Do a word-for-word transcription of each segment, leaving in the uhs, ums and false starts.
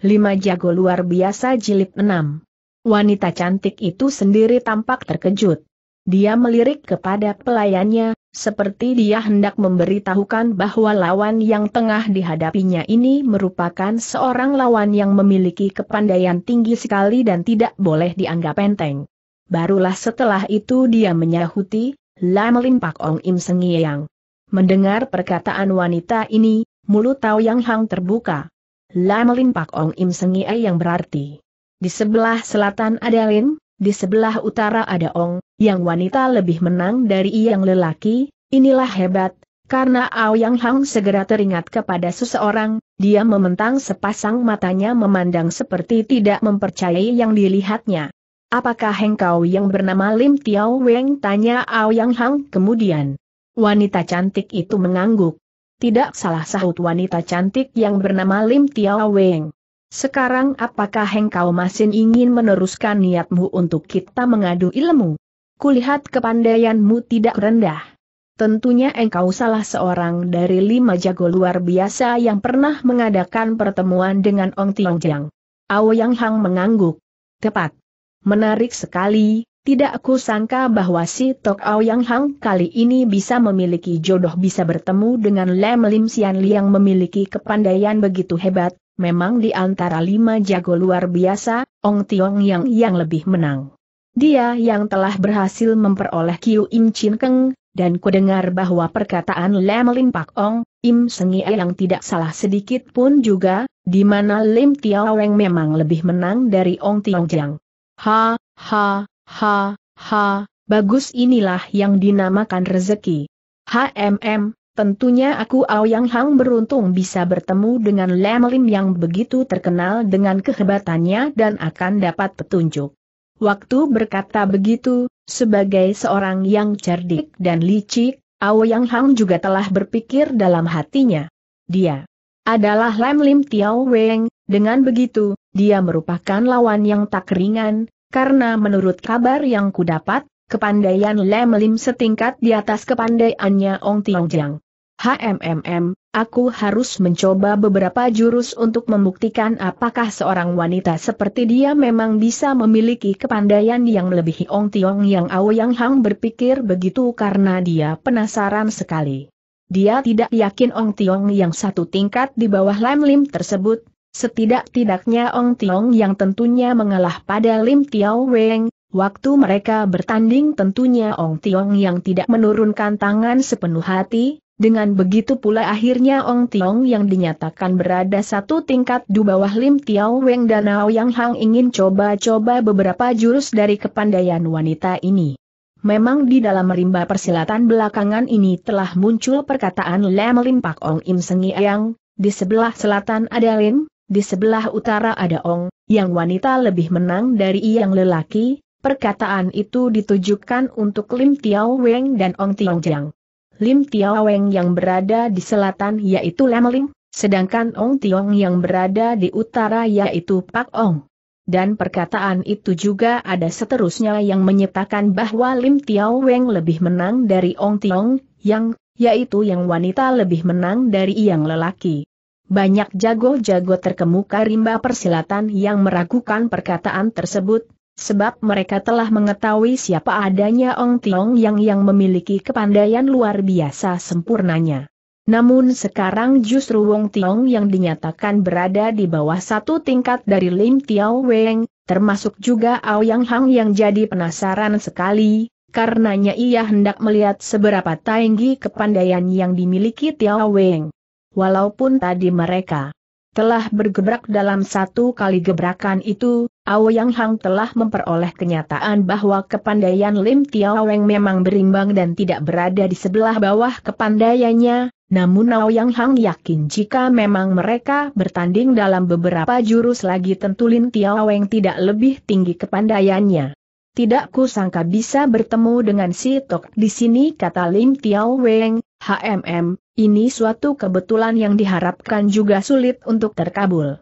Lima jago luar biasa jilid enam. Wanita cantik itu sendiri tampak terkejut. Dia melirik kepada pelayannya, seperti dia hendak memberitahukan bahwa lawan yang tengah dihadapinya ini merupakan seorang lawan yang memiliki kepandaian tinggi sekali dan tidak boleh dianggap enteng. Barulah setelah itu dia menyahuti, "Lam Lim Pak Ong Im Seng Yang." Mendengar perkataan wanita ini, mulut Tao Yang Hang terbuka. "Lam Lim Pak Ong Im Seng Yang berarti di sebelah selatan ada Lim, di sebelah utara ada Ong, yang wanita lebih menang dari yang lelaki." Inilah hebat, karena Tao Yang Hang segera teringat kepada seseorang. Dia mementang sepasang matanya memandang seperti tidak mempercayai yang dilihatnya. "Apakah engkau yang bernama Lim Tiao Weng?" tanya Tao Yang Hang kemudian. Wanita cantik itu mengangguk. "Tidak salah," sahut wanita cantik yang bernama Lim Tiao Weng. "Sekarang apakah engkau masih ingin meneruskan niatmu untuk kita mengadu ilmu? Kulihat kepandaianmu tidak rendah. Tentunya engkau salah seorang dari lima jago luar biasa yang pernah mengadakan pertemuan dengan Ong Tiong Jiang." Tao Yang Hang mengangguk. "Tepat. Menarik sekali, tidak aku sangka bahwa si Tok Ao Yang Hang kali ini bisa memiliki jodoh bisa bertemu dengan Lam Lim Sian Li yang memiliki kepandaian begitu hebat. Memang di antara lima jago luar biasa, Ong Tiong Yang yang lebih menang. Dia yang telah berhasil memperoleh Kiu Im Chin Keng, dan kudengar bahwa perkataan Lam Lim Pak Ong Im Seng yang tidak salah sedikit pun juga, di mana Lim Tiao Weng memang lebih menang dari Ong Tiong Jiang." "Ha, ha, ha, ha, bagus, inilah yang dinamakan rezeki. Hmm, tentunya aku Ao Yang Hang beruntung bisa bertemu dengan Lam Lim yang begitu terkenal dengan kehebatannya dan akan dapat petunjuk." Waktu berkata begitu, sebagai seorang yang cerdik dan licik, Ao Yang Hang juga telah berpikir dalam hatinya. Dia adalah Lam Lim Tiao Weng, dengan begitu, dia merupakan lawan yang tak ringan, karena menurut kabar yang kudapat, kepandaian Lam Lim setingkat di atas kepandaiannya Ong Tiong Jiang. "Hmm, aku harus mencoba beberapa jurus untuk membuktikan apakah seorang wanita seperti dia memang bisa memiliki kepandaian yang melebihi Ong Tiong Yang." Ao Yang Hang berpikir begitu karena dia penasaran sekali. Dia tidak yakin Ong Tiong Yang satu tingkat di bawah Lam Lim tersebut. Setidak-tidaknya Ong Tiong Yang tentunya mengalah pada Lim Tiao Weng. Waktu mereka bertanding tentunya Ong Tiong Yang tidak menurunkan tangan sepenuh hati. Dengan begitu pula akhirnya Ong Tiong Yang dinyatakan berada satu tingkat di bawah Lim Tiao Weng, dan Ao Yang Hang ingin coba-coba beberapa jurus dari kepandaian wanita ini. Memang di dalam rimba persilatan belakangan ini telah muncul perkataan Lam Lim Pak Ong Im Seng Yang, di sebelah selatan ada Lim, di sebelah utara ada Ong, yang wanita lebih menang dari yang lelaki. Perkataan itu ditujukan untuk Lim Tiao Weng dan Ong Tiong Jiang. Lim Tiao Weng yang berada di selatan yaitu Lam Lim, sedangkan Ong Tiong Yang berada di utara yaitu Pak Ong. Dan perkataan itu juga ada seterusnya yang menyatakan bahwa Lim Tiao Weng lebih menang dari Ong Tiong Yang, yaitu yang wanita lebih menang dari yang lelaki. Banyak jago-jago terkemuka rimba persilatan yang meragukan perkataan tersebut, sebab mereka telah mengetahui siapa adanya Ong Tiong Yang yang memiliki kepandaian luar biasa sempurnanya. Namun sekarang justru Ong Tiong Yang dinyatakan berada di bawah satu tingkat dari Lim Tiao Weng, termasuk juga Ao Yang Hang yang jadi penasaran sekali, karenanya ia hendak melihat seberapa tinggi kepandaian yang dimiliki Tiao Weng. Walaupun tadi mereka telah bergebrak dalam satu kali gebrakan itu, Ao Yang Hang telah memperoleh kenyataan bahwa kepandaian Lim Tiao Weng memang berimbang dan tidak berada di sebelah bawah kepandaiannya. Namun Ao Yang Hang yakin jika memang mereka bertanding dalam beberapa jurus lagi tentu Lim Tiao Weng tidak lebih tinggi kepandaiannya. "Tidak kusangka bisa bertemu dengan si Tok di sini," kata Lim Tiao Weng. Hmm, ini suatu kebetulan yang diharapkan juga sulit untuk terkabul."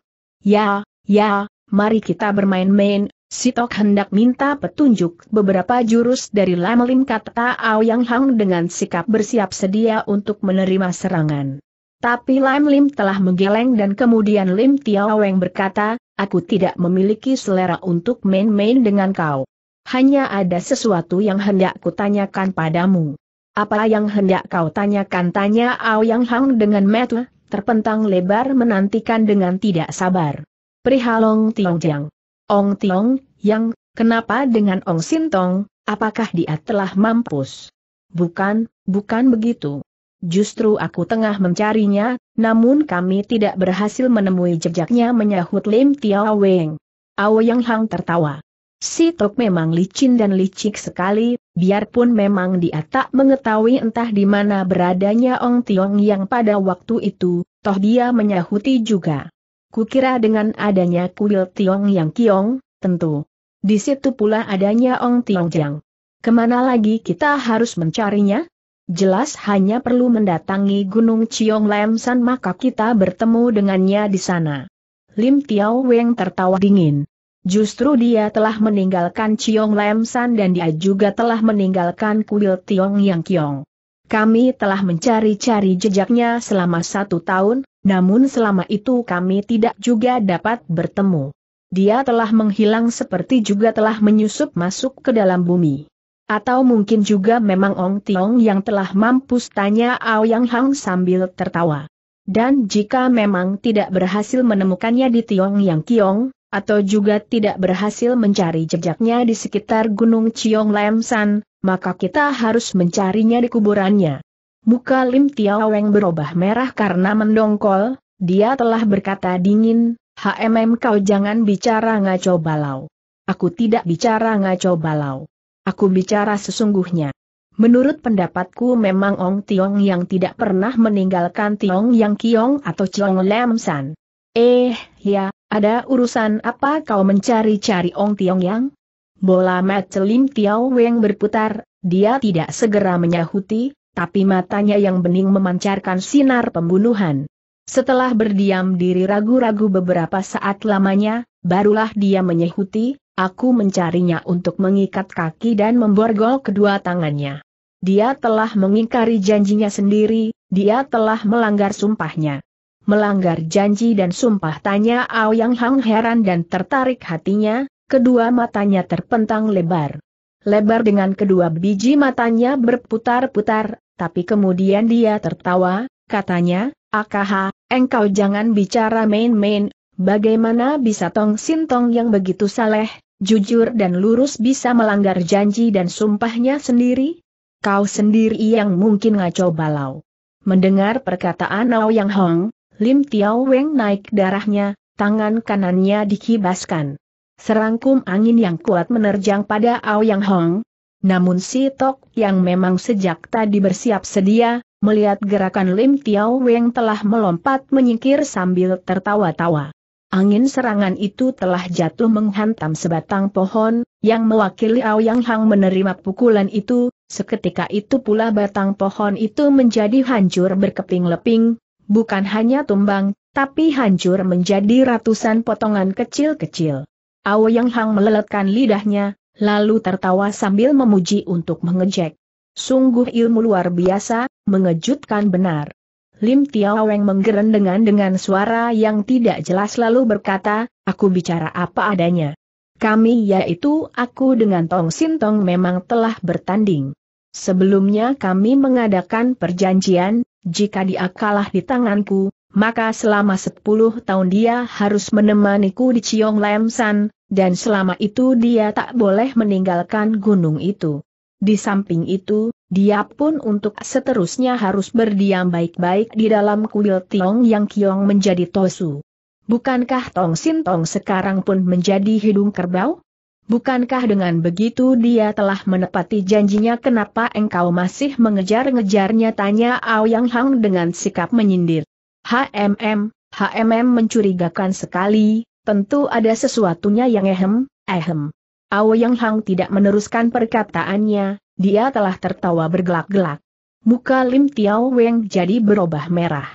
"Ya, ya, mari kita bermain-main, si Tok hendak minta petunjuk beberapa jurus dari Lam Lim," kata Ao Yang Hang dengan sikap bersiap sedia untuk menerima serangan. Tapi Lam Lim telah menggeleng dan kemudian Lim Tiaweng berkata, aku tidak memiliki selera untuk main-main dengan kau. Hanya ada sesuatu yang hendak kutanyakan padamu. Apa yang hendak kau tanyakan? Tanya Aoyang Hang dengan mata terpentang lebar menantikan dengan tidak sabar. Perihal Ong Tiong Jiang. Ong Tiong Yang, kenapa dengan Ong Sintong, apakah dia telah mampus? Bukan, bukan begitu. Justru aku tengah mencarinya, namun kami tidak berhasil menemui jejaknya, menyahut Lim Tiaweng. Aoyang Hang tertawa. Si Tok memang licin dan licik sekali, biarpun memang dia tak mengetahui entah di mana beradanya Ong Tiong Yang pada waktu itu, toh dia menyahuti juga. Kukira dengan adanya kuil Tiong Yang Kiong, tentu. Di situ pula adanya Ong Tiong Jiang. Kemana lagi kita harus mencarinya? Jelas hanya perlu mendatangi Gunung Chiong Lam San, maka kita bertemu dengannya di sana. Lim Tiaweng tertawa dingin. Justru dia telah meninggalkan Chiong Lam San dan dia juga telah meninggalkan kuil Tiong Yang Kiong. Kami telah mencari-cari jejaknya selama satu tahun, namun selama itu kami tidak juga dapat bertemu. Dia telah menghilang seperti juga telah menyusup masuk ke dalam bumi. Atau mungkin juga memang Ong Tiong Yang telah mampus, tanya Aoyang Hang sambil tertawa. Dan jika memang tidak berhasil menemukannya di Tiong Yang Kiong, atau juga tidak berhasil mencari jejaknya di sekitar Gunung Chiong Lam San, maka kita harus mencarinya di kuburannya. Muka Lim Tiaweng berubah merah karena mendongkol, dia telah berkata dingin, "Hmm, kau jangan bicara ngaco balau." Aku tidak bicara ngaco balau. Aku bicara sesungguhnya. Menurut pendapatku memang Ong Tiong Yang tidak pernah meninggalkan Tiong Yang Kiong atau Chiong Lam San. Eh, ya, ada urusan apa kau mencari-cari Ong Tiong Yang? Bola mata Lim Tiaweng berputar, dia tidak segera menyahuti, tapi matanya yang bening memancarkan sinar pembunuhan. Setelah berdiam diri ragu-ragu beberapa saat lamanya, barulah dia menyahuti, aku mencarinya untuk mengikat kaki dan memborgol kedua tangannya. Dia telah mengingkari janjinya sendiri, dia telah melanggar sumpahnya. Melanggar janji dan sumpah, tanya Aoyang Hang heran dan tertarik hatinya, kedua matanya terpentang lebar. Lebar dengan kedua biji matanya berputar-putar, tapi kemudian dia tertawa, katanya, "Akaha, engkau jangan bicara main-main, bagaimana bisa Tong Sintong Yang begitu saleh, jujur dan lurus bisa melanggar janji dan sumpahnya sendiri? Kau sendiri yang mungkin ngaco balau." Mendengar perkataan Aoyang Hong, Lim Tiaweng naik darahnya, tangan kanannya dikibaskan. Serangkum angin yang kuat menerjang pada Aoyang Hong. Namun si Tok Yang memang sejak tadi bersiap sedia, melihat gerakan Lim Tiaweng telah melompat menyingkir sambil tertawa-tawa. Angin serangan itu telah jatuh menghantam sebatang pohon, yang mewakili Aoyang Hang menerima pukulan itu, seketika itu pula batang pohon itu menjadi hancur berkeping-leping, bukan hanya tumbang, tapi hancur menjadi ratusan potongan kecil-kecil. Aoyang Hang meleletkan lidahnya, lalu tertawa sambil memuji untuk mengejek. Sungguh ilmu luar biasa, mengejutkan benar. Lim Tiaweng menggerendeng dengan suara yang tidak jelas lalu berkata, aku bicara apa adanya. Kami, yaitu aku dengan Tong Sintong, memang telah bertanding. Sebelumnya kami mengadakan perjanjian, jika dia kalah di tanganku, maka selama sepuluh tahun dia harus menemaniku di Chiong Lam San, dan selama itu dia tak boleh meninggalkan gunung itu. Di samping itu, dia pun untuk seterusnya harus berdiam baik-baik di dalam kuil Tiong Yang Kiong menjadi Tosu. Bukankah Tong Sintong sekarang pun menjadi hidung kerbau? Bukankah dengan begitu dia telah menepati janjinya? Kenapa engkau masih mengejar-ngejarnya? Tanya Aoyang Hang dengan sikap menyindir. Hmm, hmm mencurigakan sekali, tentu ada sesuatunya yang ehem, ehem. Aoyang Hang tidak meneruskan perkataannya, dia telah tertawa bergelak-gelak. Muka Lim Tiaweng jadi berubah merah.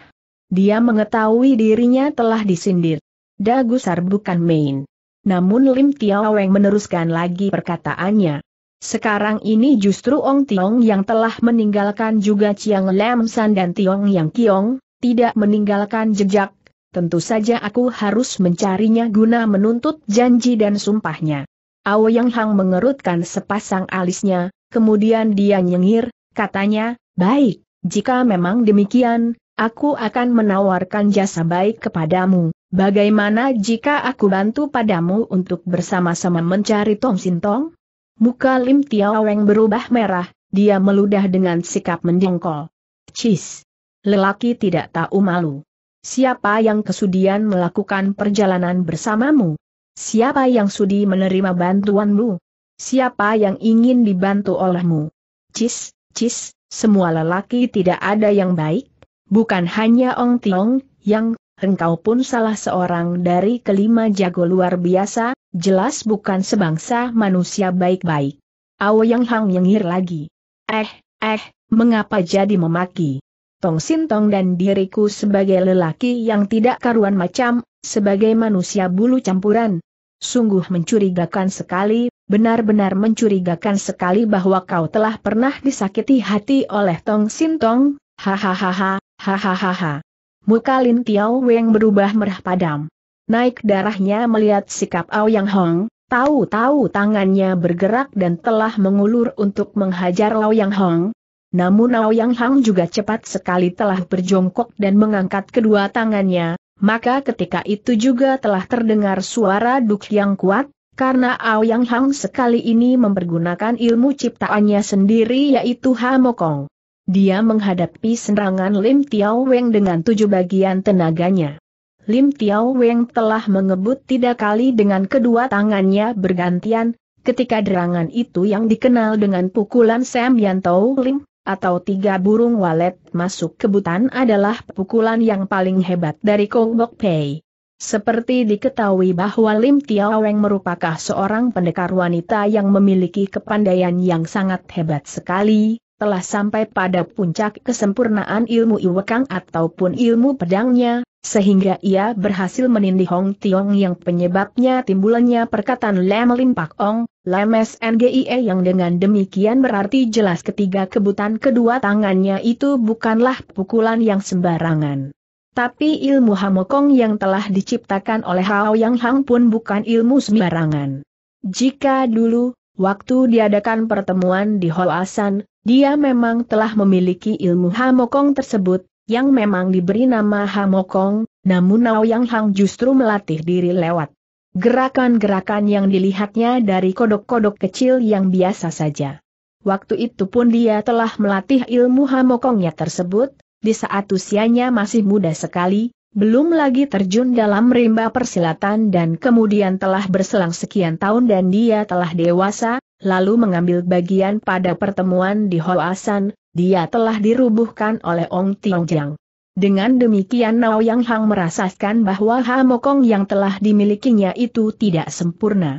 Dia mengetahui dirinya telah disindir. Dagusar bukan main. Namun Lim Tiaweng meneruskan lagi perkataannya. Sekarang ini justru Ong Tiong Yang telah meninggalkan juga Chiong Lam San dan Tiong Yang Kiong, tidak meninggalkan jejak, tentu saja aku harus mencarinya guna menuntut janji dan sumpahnya. Aoyang Hang mengerutkan sepasang alisnya, kemudian dia nyengir, katanya, baik, jika memang demikian, aku akan menawarkan jasa baik kepadamu. Bagaimana jika aku bantu padamu untuk bersama-sama mencari Tong Sintong? Muka Lim Tiaweng berubah merah, dia meludah dengan sikap mendengkol. Cis! Lelaki tidak tahu malu. Siapa yang kesudian melakukan perjalanan bersamamu? Siapa yang sudi menerima bantuanmu? Siapa yang ingin dibantu olehmu? Cis, cis, semua lelaki tidak ada yang baik, bukan hanya Ong Tiong, yang, engkau pun salah seorang dari kelima jago luar biasa. Jelas bukan sebangsa manusia baik-baik. Aoyang Hang nyengir lagi. Eh, eh, mengapa jadi memaki? Tong Sintong dan diriku sebagai lelaki yang tidak karuan macam, sebagai manusia bulu campuran. Sungguh mencurigakan sekali, benar-benar mencurigakan sekali bahwa kau telah pernah disakiti hati oleh Tong Sintong. Hahaha, hahaha. Muka Lin Tiaweng berubah merah padam. Naik darahnya melihat sikap Aoyang Hang, tahu-tahu tangannya bergerak dan telah mengulur untuk menghajar Aoyang Hang. Namun Aoyang Hang juga cepat sekali telah berjongkok dan mengangkat kedua tangannya, maka ketika itu juga telah terdengar suara duk yang kuat, karena Aoyang Hang sekali ini mempergunakan ilmu ciptaannya sendiri yaitu Hamokong. Dia menghadapi serangan Lim Tiaweng dengan tujuh bagian tenaganya. Lim Tiaweng telah mengebut tiga kali dengan kedua tangannya bergantian, ketika derangan itu yang dikenal dengan pukulan Sam Yan Tau Lim, atau tiga burung walet masuk ke butan adalah pukulan yang paling hebat dari Kong Bok Pei. Seperti diketahui bahwa Lim Tiaweng merupakan seorang pendekar wanita yang memiliki kepandaian yang sangat hebat sekali, telah sampai pada puncak kesempurnaan ilmu iwekang ataupun ilmu pedangnya, sehingga ia berhasil menindih Hong Tiong yang penyebabnya timbulannya perkataan Lem Lim Pak Ong, Lemes Ngie, yang dengan demikian berarti jelas ketiga kebutan kedua tangannya itu bukanlah pukulan yang sembarangan. Tapi ilmu Hamokong yang telah diciptakan oleh Aoyang Hang pun bukan ilmu sembarangan. Jika dulu, waktu diadakan pertemuan di Hoasan, dia memang telah memiliki ilmu Hamokong tersebut, yang memang diberi nama Hamokong, namun Aoyang Hang justru melatih diri lewat gerakan-gerakan yang dilihatnya dari kodok-kodok kecil yang biasa saja. Waktu itu pun dia telah melatih ilmu Hamokongnya tersebut, di saat usianya masih muda sekali, belum lagi terjun dalam rimba persilatan dan kemudian telah berselang sekian tahun dan dia telah dewasa, lalu mengambil bagian pada pertemuan di Hoasan. Dia telah dirubuhkan oleh Ong Tiong. Dengan demikian Aoyang Hang merasakan bahwa Hamokong yang telah dimilikinya itu tidak sempurna.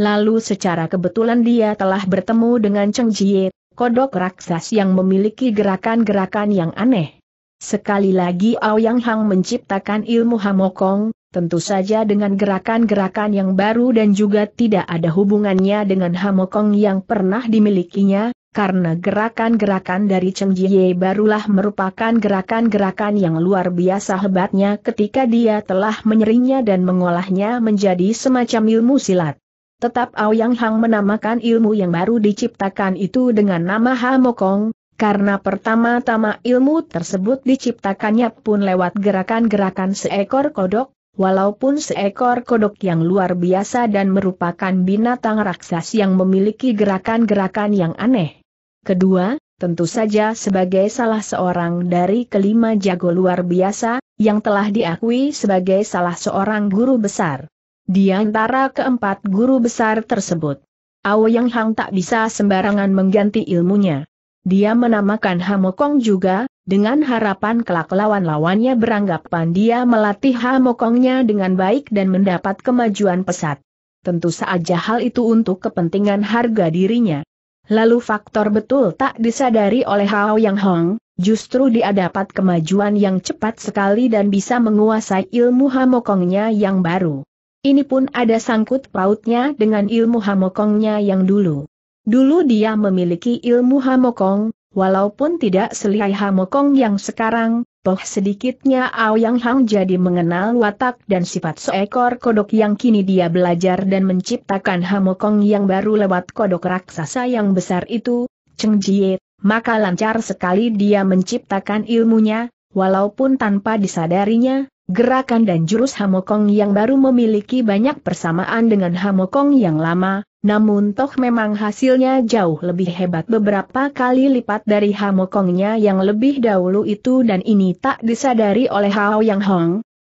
Lalu secara kebetulan dia telah bertemu dengan Cheng Jie, kodok raksas yang memiliki gerakan-gerakan yang aneh. Sekali lagi Aoyang Hang menciptakan ilmu Hamokong, tentu saja dengan gerakan-gerakan yang baru dan juga tidak ada hubungannya dengan Hamokong yang pernah dimilikinya. Karena gerakan-gerakan dari Cheng Jie barulah merupakan gerakan-gerakan yang luar biasa hebatnya ketika dia telah menyeringnya dan mengolahnya menjadi semacam ilmu silat. Tetap Aoyang Hang menamakan ilmu yang baru diciptakan itu dengan nama Hamokong, karena pertama-tama ilmu tersebut diciptakannya pun lewat gerakan-gerakan seekor kodok, walaupun seekor kodok yang luar biasa dan merupakan binatang raksas yang memiliki gerakan-gerakan yang aneh. Kedua, tentu saja sebagai salah seorang dari kelima jago luar biasa, yang telah diakui sebagai salah seorang guru besar di antara keempat guru besar tersebut, Aoyang Hang tak bisa sembarangan mengganti ilmunya. Dia menamakan Hamokong juga, dengan harapan kelak lawan-lawannya beranggapan dia melatih Hamokongnya dengan baik dan mendapat kemajuan pesat. Tentu saja hal itu untuk kepentingan harga dirinya. Lalu faktor betul tak disadari oleh Aoyang Hang, justru dia dapat kemajuan yang cepat sekali dan bisa menguasai ilmu Hamokongnya yang baru. Ini pun ada sangkut pautnya dengan ilmu Hamokongnya yang dulu. Dulu dia memiliki ilmu Hamokong, walaupun tidak selihai Hamokong yang sekarang, Poh sedikitnya Aoyang Hang jadi mengenal watak dan sifat seekor kodok yang kini dia belajar dan menciptakan Hamokong yang baru lewat kodok raksasa yang besar itu, Cheng Jie, maka lancar sekali dia menciptakan ilmunya, walaupun tanpa disadarinya, gerakan dan jurus Hamokong yang baru memiliki banyak persamaan dengan Hamokong yang lama, namun toh memang hasilnya jauh lebih hebat beberapa kali lipat dari Hamokongnya yang lebih dahulu itu, dan ini tak disadari oleh Aoyang Hong.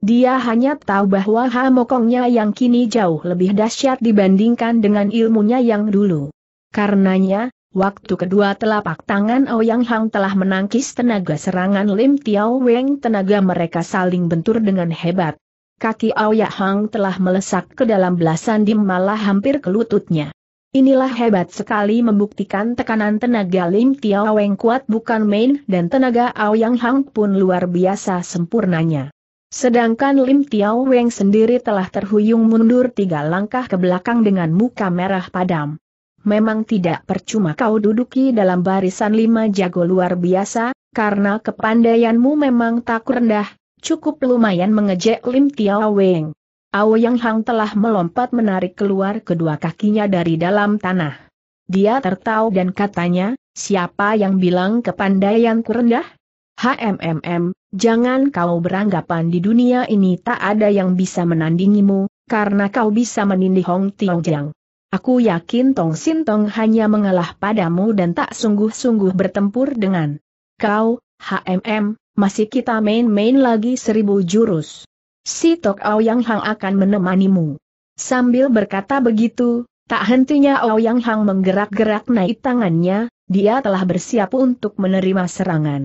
Dia hanya tahu bahwa Hamokongnya yang kini jauh lebih dahsyat dibandingkan dengan ilmunya yang dulu. Karenanya, waktu kedua telapak tangan Aoyang Hang telah menangkis tenaga serangan Lim Tiao Weng, tenaga mereka saling bentur dengan hebat. Kaki Aoyang Hang telah melesak ke dalam belasan dim, malah hampir ke lututnya. Inilah hebat sekali membuktikan tekanan tenaga Lim Tiao Weng kuat bukan main, dan tenaga Aoyang Hang pun luar biasa sempurnanya. Sedangkan Lim Tiao Weng sendiri telah terhuyung mundur tiga langkah ke belakang dengan muka merah padam. Memang tidak percuma kau duduki dalam barisan lima jago luar biasa, karena kepandaianmu memang tak rendah, cukup lumayan mengejek Lim Tiao Weng. Aoyang Hang telah melompat menarik keluar kedua kakinya dari dalam tanah. Dia tertawa dan katanya, siapa yang bilang kepandaianku rendah? HMM, jangan kau beranggapan di dunia ini tak ada yang bisa menandingimu, karena kau bisa menindih Hong Tiong Jiang. Aku yakin Tong Sintong hanya mengalah padamu dan tak sungguh-sungguh bertempur dengan kau. HMM, masih kita main-main lagi seribu jurus. Si Tok Aoyang Hang akan menemanimu. Sambil berkata begitu, tak hentinya Aoyang Hang menggerak-gerak naik tangannya, dia telah bersiap untuk menerima serangan.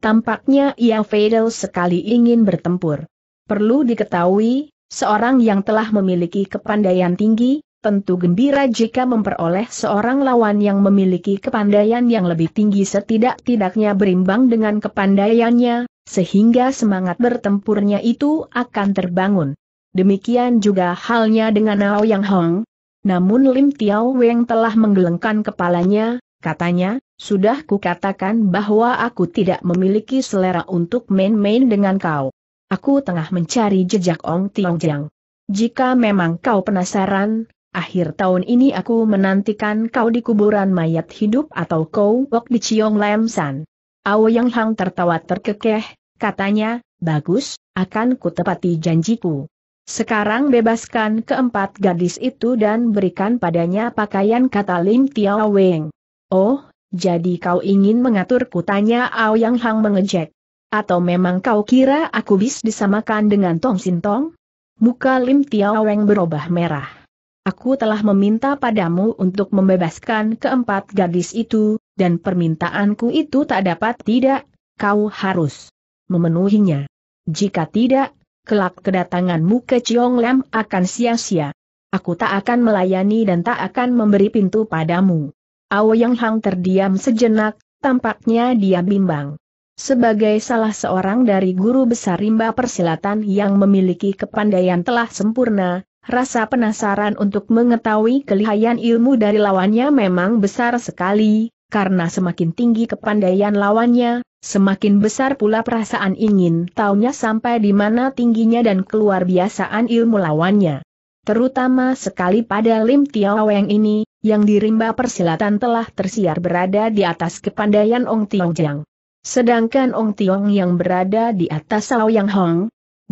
Tampaknya ia fatal sekali ingin bertempur. Perlu diketahui, seorang yang telah memiliki kepandaian tinggi, tentu gembira jika memperoleh seorang lawan yang memiliki kepandaian yang lebih tinggi setidak-tidaknya berimbang dengan kepandaiannya, sehingga semangat bertempurnya itu akan terbangun. Demikian juga halnya dengan Aoyang Hong. Namun Lim Tiao Weng telah menggelengkan kepalanya, katanya, sudah kukatakan bahwa aku tidak memiliki selera untuk main-main dengan kau. Aku tengah mencari jejak Ong Tiong Jiang. Jika memang kau penasaran, akhir tahun ini aku menantikan kau di kuburan mayat hidup atau kau wok di Ciong Lam San. Aoyang Hang tertawa terkekeh, katanya, bagus, akan kutepati janjiku. Sekarang bebaskan keempat gadis itu dan berikan padanya pakaian, kata Lim Tiao Weng. Oh, jadi kau ingin mengaturku, tanya Aoyang Hang mengejek. Atau memang kau kira aku bisa disamakan dengan Tong Sintong? Muka Lim Tiao Weng berubah merah. Aku telah meminta padamu untuk membebaskan keempat gadis itu, dan permintaanku itu tak dapat tidak, kau harus memenuhinya. Jika tidak, kelak kedatanganmu ke Ciong Lam akan sia-sia. Aku tak akan melayani dan tak akan memberi pintu padamu. Aoyang Hang terdiam sejenak, tampaknya dia bimbang. Sebagai salah seorang dari guru besar rimba persilatan yang memiliki kepandaian telah sempurna, rasa penasaran untuk mengetahui kelihayan ilmu dari lawannya memang besar sekali, karena semakin tinggi kepandaian lawannya, semakin besar pula perasaan ingin tahunya sampai di mana tingginya dan keluar biasaan ilmu lawannya. Terutama sekali pada Lim Tiao Weng ini, yang di rimba persilatan telah tersiar berada di atas kepandaian Ong Tiong Jiang. Sedangkan Ong Tiong yang berada di atas Aoyang Hang.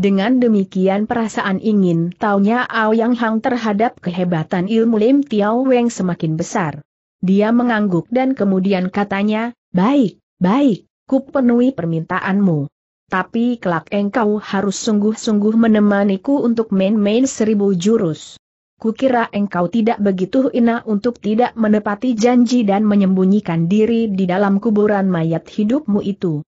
Dengan demikian perasaan ingin tahunya Aoyang Hang terhadap kehebatan ilmu Lim Tiao Weng semakin besar. Dia mengangguk dan kemudian katanya, baik, baik, ku penuhi permintaanmu. Tapi kelak engkau harus sungguh-sungguh menemaniku untuk main-main seribu jurus. Kukira engkau tidak begitu hina untuk tidak menepati janji dan menyembunyikan diri di dalam kuburan mayat hidupmu itu.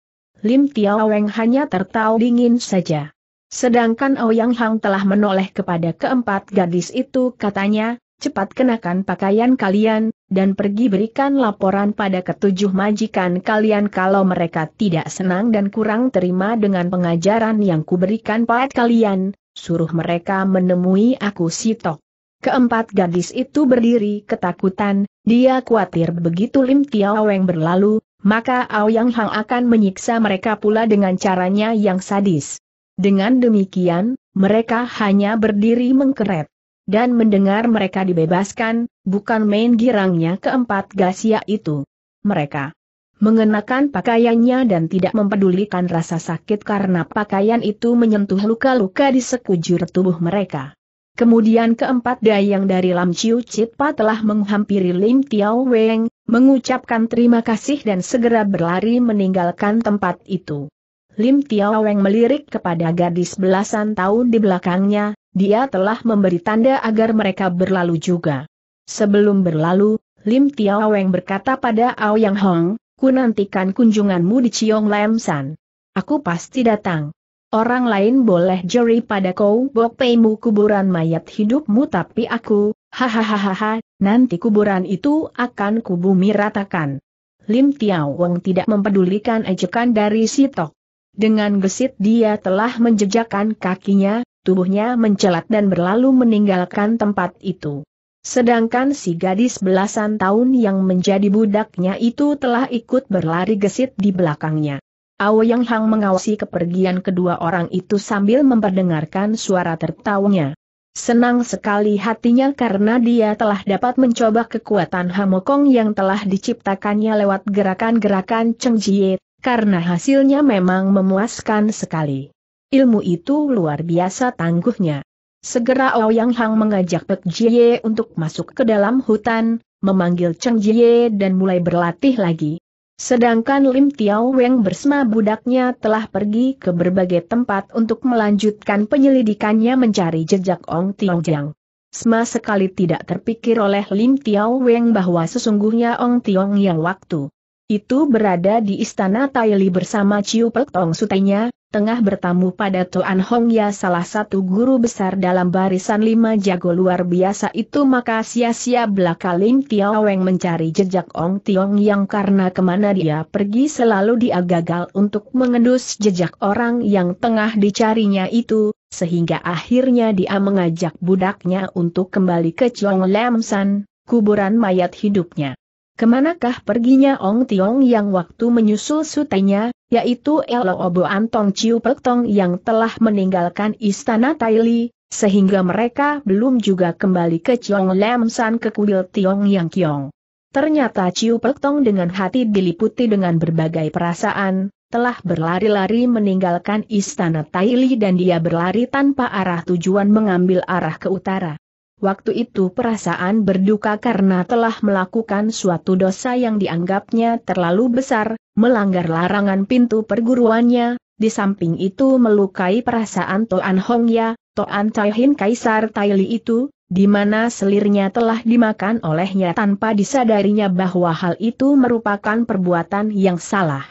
Lim Tiao Weng hanya tertawa dingin saja. Sedangkan Aoyang Hang telah menoleh kepada keempat gadis itu, katanya, cepat kenakan pakaian kalian, dan pergi berikan laporan pada ketujuh majikan kalian kalau mereka tidak senang dan kurang terima dengan pengajaran yang kuberikan pada kalian, suruh mereka menemui aku sitok. Keempat gadis itu berdiri ketakutan, dia khawatir begitu Lim Tiao Weng berlalu, maka Aoyang Hang akan menyiksa mereka pula dengan caranya yang sadis. Dengan demikian, mereka hanya berdiri mengkeret. Dan mendengar mereka dibebaskan, bukan main girangnya keempat Gasia itu. Mereka mengenakan pakaiannya dan tidak mempedulikan rasa sakit karena pakaian itu menyentuh luka-luka di sekujur tubuh mereka. Kemudian keempat dayang dari Lam Chiu Chitpa telah menghampiri Lim Tiao Weng, mengucapkan terima kasih dan segera berlari meninggalkan tempat itu. Lim Tiao Weng melirik kepada gadis belasan tahun di belakangnya, dia telah memberi tanda agar mereka berlalu juga. Sebelum berlalu, Lim Tiao Weng berkata pada Aoyang Hong, "Ku nantikan kunjunganmu di Chiong Lam San. Aku pasti datang. Orang lain boleh jeri pada kau bok peimu kuburan mayat hidupmu tapi aku, hahaha, nanti kuburan itu akan kubumi ratakan." Lim Tiao Weng tidak mempedulikan ejekan dari si Tok. Dengan gesit dia telah menjejakkan kakinya, tubuhnya mencelat dan berlalu meninggalkan tempat itu. Sedangkan si gadis belasan tahun yang menjadi budaknya itu telah ikut berlari gesit di belakangnya. Aoyang Hang mengawasi kepergian kedua orang itu sambil memperdengarkan suara tertawanya. Senang sekali hatinya karena dia telah dapat mencoba kekuatan Hamokong yang telah diciptakannya lewat gerakan-gerakan Cheng Jie. Karena hasilnya memang memuaskan sekali. Ilmu itu luar biasa tangguhnya. Segera Aoyang Hang mengajak Pek Jie untuk masuk ke dalam hutan, memanggil Cheng Jie dan mulai berlatih lagi. Sedangkan Lim Tiao Weng bersama budaknya telah pergi ke berbagai tempat untuk melanjutkan penyelidikannya mencari jejak Ong Tio Jiang. Sama sekali tidak terpikir oleh Lim Tiao Weng bahwa sesungguhnya Ong Tiong yang waktu itu berada di istana Taili bersama Ciu Pek Tong Sutenya, tengah bertamu pada Toan Hong Ya salah satu guru besar dalam barisan lima jago luar biasa itu, maka sia-sia belaka Lim Tiao Weng mencari jejak Ong Tiong yang karena kemana dia pergi selalu dia gagal untuk mengendus jejak orang yang tengah dicarinya itu, sehingga akhirnya dia mengajak budaknya untuk kembali ke Chiong Lam San, kuburan mayat hidupnya. Kemanakah perginya Ong Tiong yang waktu menyusul sutenya, yaitu Elo Obo Antong Ciu Pek Tong yang telah meninggalkan istana Taili, sehingga mereka belum juga kembali ke Chiong Lam San ke kuil Tiong Yang Kiong. Ternyata Ciu Pek Tong dengan hati diliputi dengan berbagai perasaan, telah berlari-lari meninggalkan istana Taili dan dia berlari tanpa arah tujuan mengambil arah ke utara. Waktu itu perasaan berduka karena telah melakukan suatu dosa yang dianggapnya terlalu besar, melanggar larangan pintu perguruannya, di samping itu melukai perasaan Toan Hong Ya, Toan Tai Hin Kaisar Taili itu, di mana selirnya telah dimakan olehnya tanpa disadarinya bahwa hal itu merupakan perbuatan yang salah.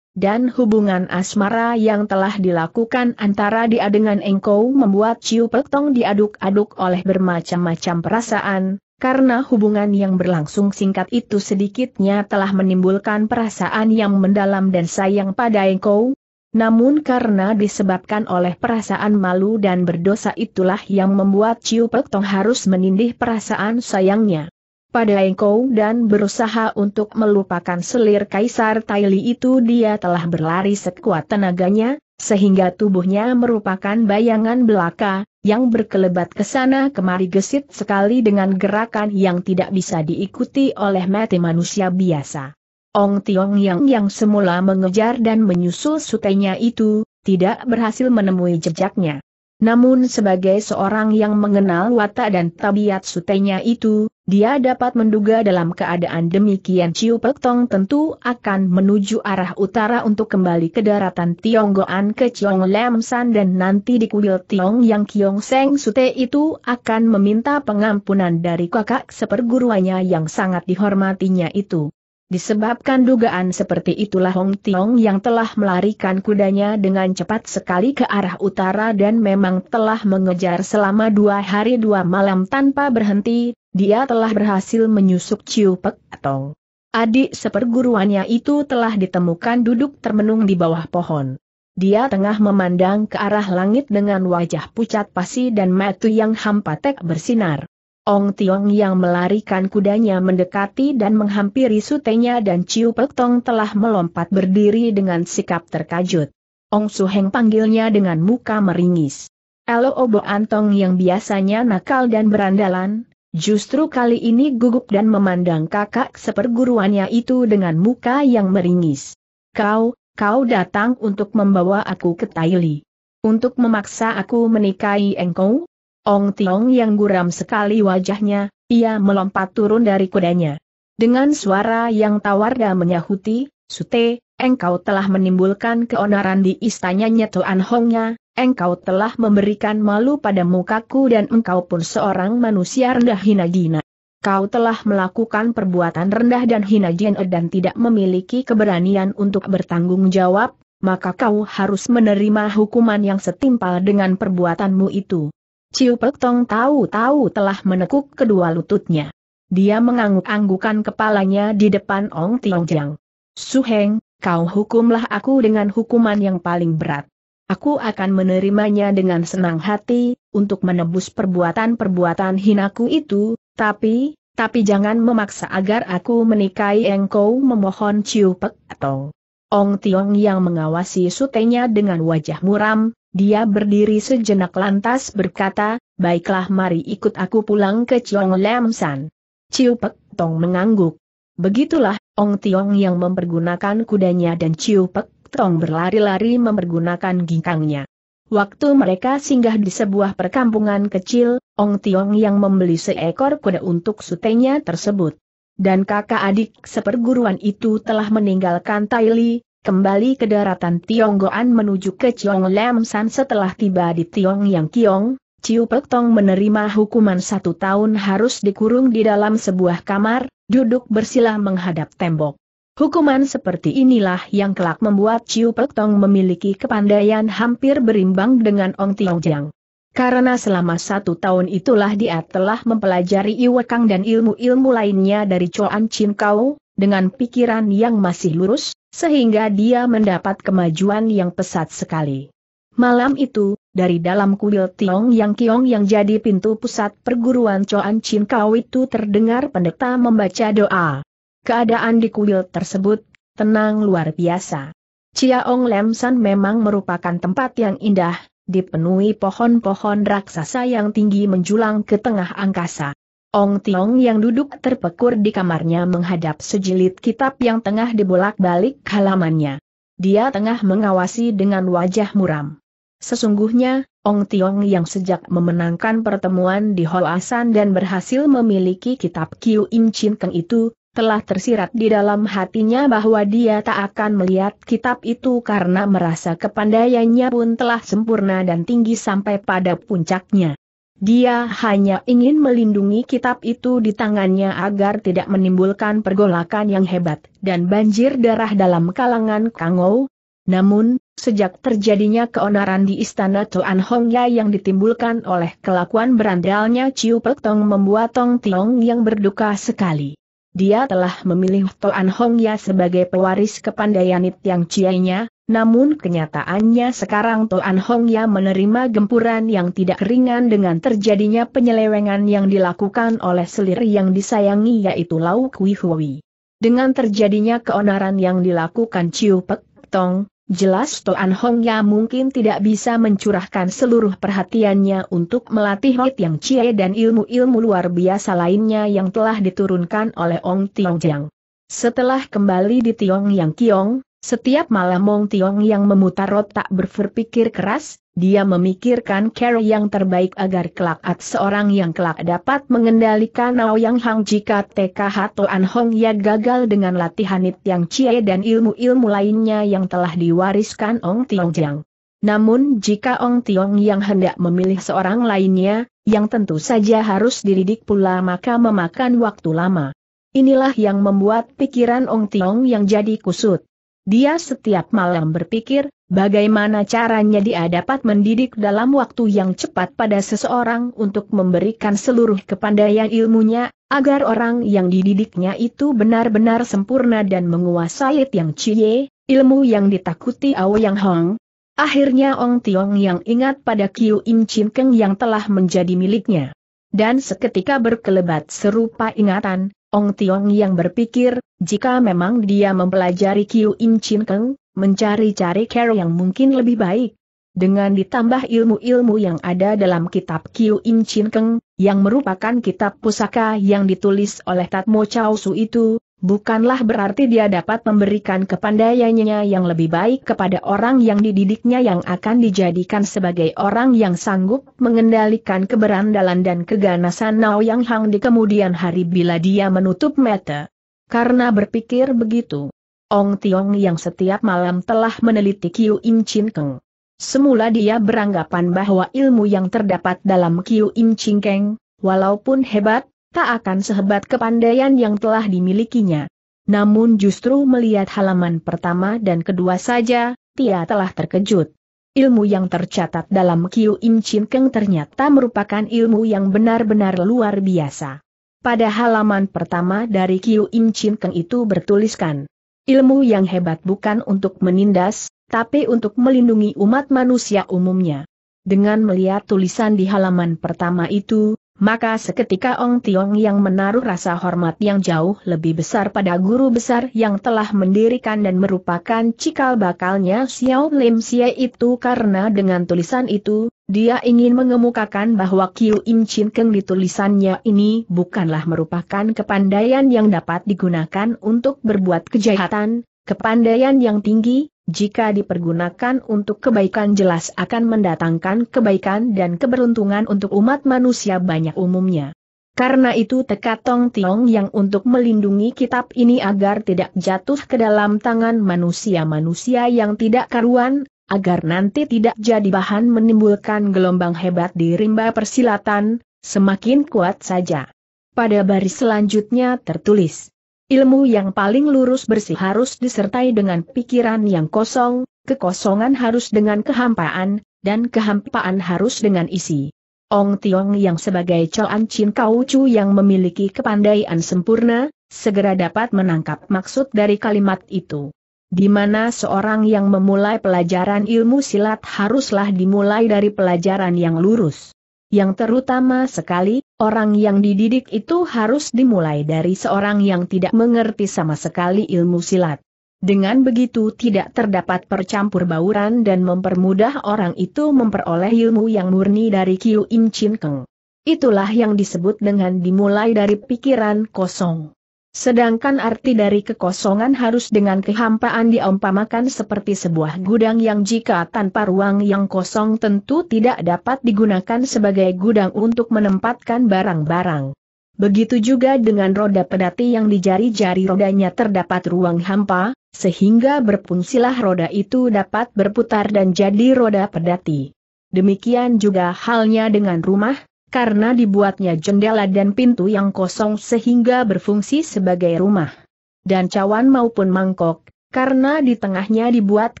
Dan hubungan asmara yang telah dilakukan antara dia dengan Engkau membuat Ciu Pek Tong diaduk-aduk oleh bermacam-macam perasaan, karena hubungan yang berlangsung singkat itu sedikitnya telah menimbulkan perasaan yang mendalam dan sayang pada Engkau. Namun karena disebabkan oleh perasaan malu dan berdosa itulah yang membuat Ciu Pek Tong harus menindih perasaan sayangnya pada Engkau dan berusaha untuk melupakan selir Kaisar Taili itu. Dia telah berlari sekuat tenaganya, sehingga tubuhnya merupakan bayangan belaka, yang berkelebat ke sana kemari gesit sekali dengan gerakan yang tidak bisa diikuti oleh mata manusia biasa. Ong Tiong yang yang semula mengejar dan menyusul sutenya itu, tidak berhasil menemui jejaknya. Namun sebagai seorang yang mengenal watak dan tabiat sutenya itu, dia dapat menduga dalam keadaan demikian Ciu Pek Tong tentu akan menuju arah utara untuk kembali ke daratan Tionggoan ke Chiong Lam San dan nanti di kuil Tiong Yang Kiong Seng Sute itu akan meminta pengampunan dari kakak seperguruannya yang sangat dihormatinya itu. Disebabkan dugaan seperti itulah Ong Tiong yang telah melarikan kudanya dengan cepat sekali ke arah utara dan memang telah mengejar selama dua hari dua malam tanpa berhenti. Dia telah berhasil menyusup Ciu Pek Tong. Adik seperguruannya itu telah ditemukan duduk termenung di bawah pohon. Dia tengah memandang ke arah langit dengan wajah pucat pasi dan mata yang hampa tek bersinar. Ong Tiong yang melarikan kudanya mendekati dan menghampiri sutenya dan Ciu Pek Tong telah melompat berdiri dengan sikap terkajut. Ong Su Heng panggilnya dengan muka meringis. Lo Bo Antong yang biasanya nakal dan berandalan, justru kali ini gugup dan memandang kakak seperguruannya itu dengan muka yang meringis. Kau, kau datang untuk membawa aku ke Taili. Untuk memaksa aku menikahi engkau? Ong Tiong yang guram sekali wajahnya, ia melompat turun dari kudanya. Dengan suara yang tawar dan menyahuti, "Sute, engkau telah menimbulkan keonaran di istananya Tuan Hongnya. Engkau telah memberikan malu pada mukaku dan engkau pun seorang manusia rendah hina jina. Kau telah melakukan perbuatan rendah dan hina jina dan tidak memiliki keberanian untuk bertanggung jawab, maka kau harus menerima hukuman yang setimpal dengan perbuatanmu itu." Ciu Pek Tong tahu-tahu telah menekuk kedua lututnya. Dia mengangguk-anggukan kepalanya di depan Ong Tiong Jiang. "Su Heng, kau hukumlah aku dengan hukuman yang paling berat. Aku akan menerimanya dengan senang hati, untuk menebus perbuatan-perbuatan hinaku itu, tapi, tapi jangan memaksa agar aku menikahi engkau," memohon Ciu Pek Tong. Ong Tiong yang mengawasi sutenya dengan wajah muram, dia berdiri sejenak lantas berkata, "Baiklah, mari ikut aku pulang ke Chiong Lam San." Ciu Pek Tong mengangguk. Begitulah, Ong Tiong yang mempergunakan kudanya dan Ciu Pek Tong berlari-lari mempergunakan ginkangnya. Waktu mereka singgah di sebuah perkampungan kecil, Ong Tiong yang membeli seekor kuda untuk sutenya tersebut. Dan kakak adik seperguruan itu telah meninggalkan Taili, kembali ke daratan Tionggoan menuju ke Chiong Lam San. Setelah tiba di Tiong Yang Kiong, Ciu Pek Tong menerima hukuman satu tahun harus dikurung di dalam sebuah kamar, duduk bersila menghadap tembok. Hukuman seperti inilah yang kelak membuat Ciu Pek Tong memiliki kepandaian hampir berimbang dengan Ong Tiong Jiang. Karena selama satu tahun itulah dia telah mempelajari iwakang dan ilmu-ilmu lainnya dari Chuan Chin Kau, dengan pikiran yang masih lurus, sehingga dia mendapat kemajuan yang pesat sekali. Malam itu, dari dalam kuil Tiong Yang Kiong yang jadi pintu pusat perguruan Chuan Chin Kau itu terdengar pendeta membaca doa. Keadaan di kuil tersebut tenang luar biasa. Chiong Lam San memang merupakan tempat yang indah, dipenuhi pohon-pohon raksasa yang tinggi menjulang ke tengah angkasa. Ong Tiong yang duduk terpekur di kamarnya menghadap sejilid kitab yang tengah dibolak-balik halamannya. Dia tengah mengawasi dengan wajah muram. Sesungguhnya, Ong Tiong yang sejak memenangkan pertemuan di Hoa San dan berhasil memiliki kitab Kiu Im Chin Keng itu, telah tersirat di dalam hatinya bahwa dia tak akan melihat kitab itu karena merasa kepandaiannya pun telah sempurna dan tinggi sampai pada puncaknya. Dia hanya ingin melindungi kitab itu di tangannya agar tidak menimbulkan pergolakan yang hebat dan banjir darah dalam kalangan Kangou. Namun, sejak terjadinya keonaran di istana Tuan Hongya yang ditimbulkan oleh kelakuan berandalnya Ciu Pek Tong membuat Ong Tiong yang berduka sekali. Dia telah memilih Toan Hongya sebagai pewaris kepandaian yang ciainya, namun kenyataannya sekarang Toan Hongya menerima gempuran yang tidak ringan dengan terjadinya penyelewengan yang dilakukan oleh selir yang disayangi yaitu Lau Kui Hui. Dengan terjadinya keonaran yang dilakukan Ciu Pek Tong, jelas Toan Hongya mungkin tidak bisa mencurahkan seluruh perhatiannya untuk melatih hit yang ciai dan ilmu-ilmu luar biasa lainnya yang telah diturunkan oleh Ong Tiong Jiang. Setelah kembali di Tiong Yang Kiong, setiap malam Ong Tiong yang memutar otak berpikir keras, dia memikirkan cara yang terbaik agar kelak at seorang yang kelak dapat mengendalikan Naoyang Hang jika T K H Toan Hongya gagal dengan latihan it yang ciai dan ilmu-ilmu lainnya yang telah diwariskan Ong Tiong Jiang. Namun jika Ong Tiong yang hendak memilih seorang lainnya, yang tentu saja harus dididik pula maka memakan waktu lama. Inilah yang membuat pikiran Ong Tiong yang jadi kusut. Dia setiap malam berpikir, bagaimana caranya dia dapat mendidik dalam waktu yang cepat pada seseorang untuk memberikan seluruh kepandaian ilmunya, agar orang yang dididiknya itu benar-benar sempurna dan menguasai yang cie, ilmu yang ditakuti Aoyang Hong. Akhirnya Ong Tiong yang ingat pada Kiu Im Chin Keng yang telah menjadi miliknya. Dan seketika berkelebat serupa ingatan, Ong Tiong yang berpikir, jika memang dia mempelajari Kiu Im Chin Keng, mencari-cari cara yang mungkin lebih baik. Dengan ditambah ilmu-ilmu yang ada dalam kitab Kiu Im Chin Keng, yang merupakan kitab pusaka yang ditulis oleh Tatmo Chow Su itu, bukanlah berarti dia dapat memberikan kepandaiannya yang lebih baik kepada orang yang dididiknya yang akan dijadikan sebagai orang yang sanggup mengendalikan keberandalan dan keganasan Nao Yang Hang di kemudian hari bila dia menutup mata. Karena berpikir begitu, Ong Tiong yang setiap malam telah meneliti Kiu Im Chin Keng. Semula dia beranggapan bahwa ilmu yang terdapat dalam Kiu Im Chin Keng, walaupun hebat, tak akan sehebat kepandaian yang telah dimilikinya. Namun justru melihat halaman pertama dan kedua saja, dia telah terkejut. Ilmu yang tercatat dalam Kiu Im Chin Keng ternyata merupakan ilmu yang benar-benar luar biasa. Pada halaman pertama dari Kiu Im Chin Keng itu bertuliskan, ilmu yang hebat bukan untuk menindas, tapi untuk melindungi umat manusia umumnya. Dengan melihat tulisan di halaman pertama itu, maka seketika Ong Tiong yang menaruh rasa hormat yang jauh lebih besar pada guru besar yang telah mendirikan dan merupakan cikal bakalnya Xiao Lim Xie itu, karena dengan tulisan itu, dia ingin mengemukakan bahwa Kiu Im Chin Keng di tulisannya ini bukanlah merupakan kepandaian yang dapat digunakan untuk berbuat kejahatan, kepandaian yang tinggi, jika dipergunakan untuk kebaikan jelas akan mendatangkan kebaikan dan keberuntungan untuk umat manusia banyak umumnya. Karena itu tekad Ong Tiong yang untuk melindungi kitab ini agar tidak jatuh ke dalam tangan manusia-manusia yang tidak karuan, agar nanti tidak jadi bahan menimbulkan gelombang hebat di rimba persilatan, semakin kuat saja. Pada baris selanjutnya tertulis, ilmu yang paling lurus bersih harus disertai dengan pikiran yang kosong, kekosongan harus dengan kehampaan, dan kehampaan harus dengan isi. Ong Tiong yang sebagai Choan Chin Kau Chu yang memiliki kepandaian sempurna, segera dapat menangkap maksud dari kalimat itu. Di mana seorang yang memulai pelajaran ilmu silat haruslah dimulai dari pelajaran yang lurus. Yang terutama sekali, orang yang dididik itu harus dimulai dari seorang yang tidak mengerti sama sekali ilmu silat. Dengan begitu tidak terdapat percampur bauran dan mempermudah orang itu memperoleh ilmu yang murni dari Kiu Im Chin Keng. Itulah yang disebut dengan dimulai dari pikiran kosong. Sedangkan arti dari kekosongan harus dengan kehampaan diumpamakan seperti sebuah gudang yang jika tanpa ruang yang kosong tentu tidak dapat digunakan sebagai gudang untuk menempatkan barang-barang. Begitu juga dengan roda pedati yang di jari-jari rodanya terdapat ruang hampa, sehingga berfungsilah roda itu dapat berputar dan jadi roda pedati. Demikian juga halnya dengan rumah, karena dibuatnya jendela dan pintu yang kosong sehingga berfungsi sebagai rumah. Dan cawan maupun mangkok, karena di tengahnya dibuat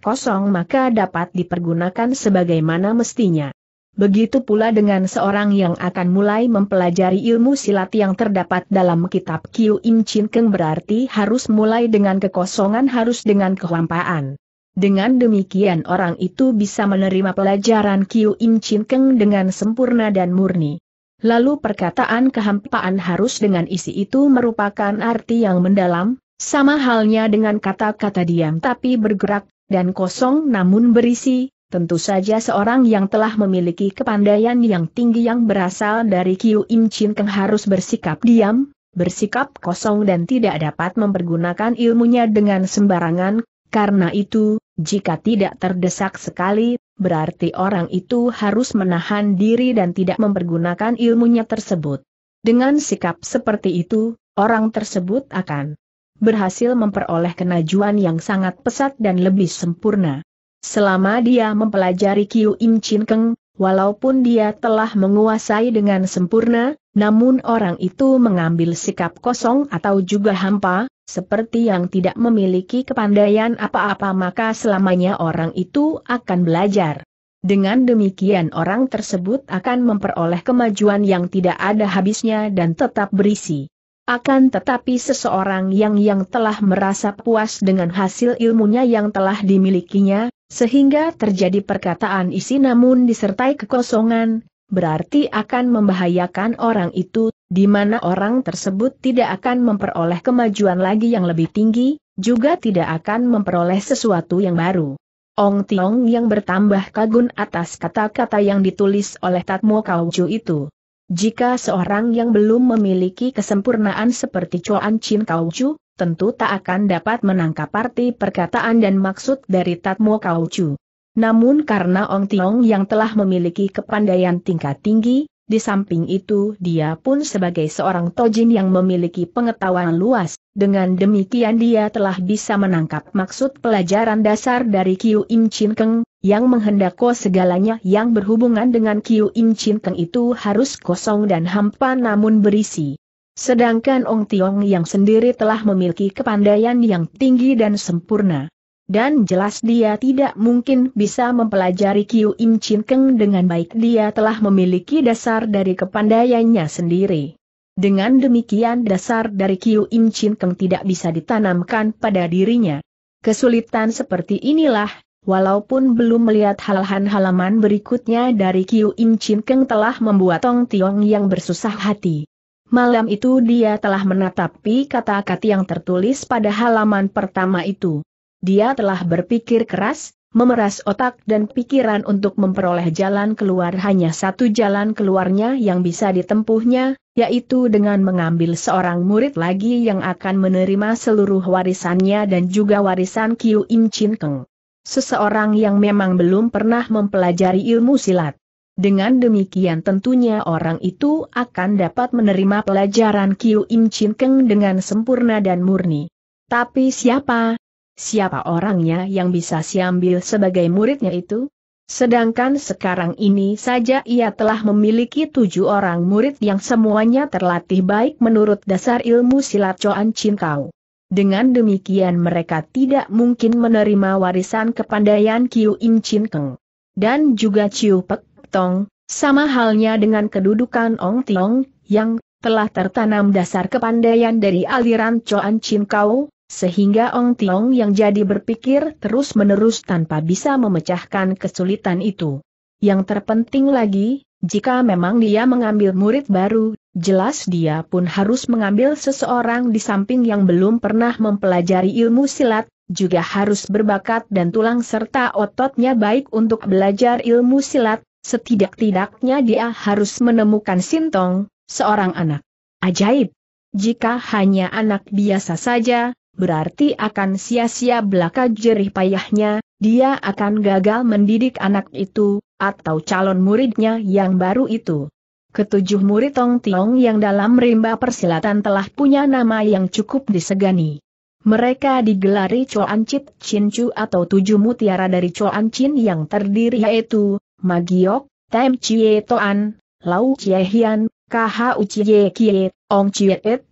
kosong maka dapat dipergunakan sebagaimana mestinya. Begitu pula dengan seorang yang akan mulai mempelajari ilmu silat yang terdapat dalam kitab Kiu Im Chin Keng, berarti harus mulai dengan kekosongan harus dengan kehampaan. Dengan demikian orang itu bisa menerima pelajaran Kiu Im Chin Keng dengan sempurna dan murni. Lalu perkataan kehampaan harus dengan isi itu merupakan arti yang mendalam, sama halnya dengan kata-kata diam tapi bergerak, dan kosong namun berisi. Tentu saja seorang yang telah memiliki kepandaian yang tinggi yang berasal dari Kiu Im Chin Keng harus bersikap diam, bersikap kosong dan tidak dapat mempergunakan ilmunya dengan sembarangan. Karena itu, jika tidak terdesak sekali, berarti orang itu harus menahan diri dan tidak mempergunakan ilmunya tersebut. Dengan sikap seperti itu, orang tersebut akan berhasil memperoleh kemajuan yang sangat pesat dan lebih sempurna. Selama dia mempelajari Kiu Im Chin Keng, walaupun dia telah menguasai dengan sempurna, namun orang itu mengambil sikap kosong atau juga hampa, seperti yang tidak memiliki kepandaian apa-apa, maka selamanya orang itu akan belajar. Dengan demikian orang tersebut akan memperoleh kemajuan yang tidak ada habisnya dan tetap berisi. Akan tetapi seseorang yang yang telah merasa puas dengan hasil ilmunya yang telah dimilikinya, sehingga terjadi perkataan isi namun disertai kekosongan, berarti akan membahayakan orang itu, di mana orang tersebut tidak akan memperoleh kemajuan lagi yang lebih tinggi, juga tidak akan memperoleh sesuatu yang baru. Ong Tiong yang bertambah kagum atas kata-kata yang ditulis oleh Tatmo Kaucu itu. Jika seorang yang belum memiliki kesempurnaan seperti Chuan Chin Kaucu, tentu tak akan dapat menangkap arti perkataan dan maksud dari Tatmo Kaucu. Namun karena Ong Tiong yang telah memiliki kepandaian tingkat tinggi, di samping itu dia pun sebagai seorang tojin yang memiliki pengetahuan luas, dengan demikian dia telah bisa menangkap maksud pelajaran dasar dari Kiu Im Chin Keng, yang menghendak ko segalanya yang berhubungan dengan Kiu Im Chin Keng itu harus kosong dan hampa namun berisi. Sedangkan Ong Tiong yang sendiri telah memiliki kepandaian yang tinggi dan sempurna. Dan jelas dia tidak mungkin bisa mempelajari Kiu Im Chin Keng dengan baik, dia telah memiliki dasar dari kepandaiannya sendiri. Dengan demikian dasar dari Kiu Im Chin Keng tidak bisa ditanamkan pada dirinya. Kesulitan seperti inilah, walaupun belum melihat halaman halaman berikutnya dari Kiu Im Chin Keng, telah membuat Ong Tiong yang bersusah hati. Malam itu dia telah menatapi kata-kata yang tertulis pada halaman pertama itu. Dia telah berpikir keras, memeras otak dan pikiran untuk memperoleh jalan keluar. Hanya satu jalan keluarnya yang bisa ditempuhnya, yaitu dengan mengambil seorang murid lagi yang akan menerima seluruh warisannya dan juga warisan Kiu Im Chin Keng. Seseorang yang memang belum pernah mempelajari ilmu silat. Dengan demikian tentunya orang itu akan dapat menerima pelajaran Kiu Im Chin Keng dengan sempurna dan murni. Tapi siapa? Siapa orangnya yang bisa diambil sebagai muridnya itu? Sedangkan sekarang ini saja ia telah memiliki tujuh orang murid yang semuanya terlatih baik menurut dasar ilmu silat Chuan Chin Kau. Dengan demikian mereka tidak mungkin menerima warisan kepandaian Kiu Im Chin Keng. Dan juga Ciu Pek Tong, sama halnya dengan kedudukan Ong Tiong, yang telah tertanam dasar kepandaian dari aliran Chuan Chin Kau. Sehingga Ong Tiong yang jadi berpikir terus-menerus tanpa bisa memecahkan kesulitan itu. Yang terpenting lagi, jika memang dia mengambil murid baru, jelas dia pun harus mengambil seseorang di samping yang belum pernah mempelajari ilmu silat, juga harus berbakat dan tulang serta ototnya baik untuk belajar ilmu silat. Setidak-tidaknya dia harus menemukan Sintong, seorang anak ajaib. Jika hanya anak biasa saja, berarti akan sia-sia belaka jerih payahnya, dia akan gagal mendidik anak itu, atau calon muridnya yang baru itu. Ketujuh murid Ong Tiong yang dalam rimba persilatan telah punya nama yang cukup disegani. Mereka digelari Chuan Chit Chin Chu atau tujuh mutiara dari Chuan Chin yang terdiri yaitu Magiok, Tem Chie Toan, Lau Chie Hian, K H U Chie Kie, Ong Chie Et,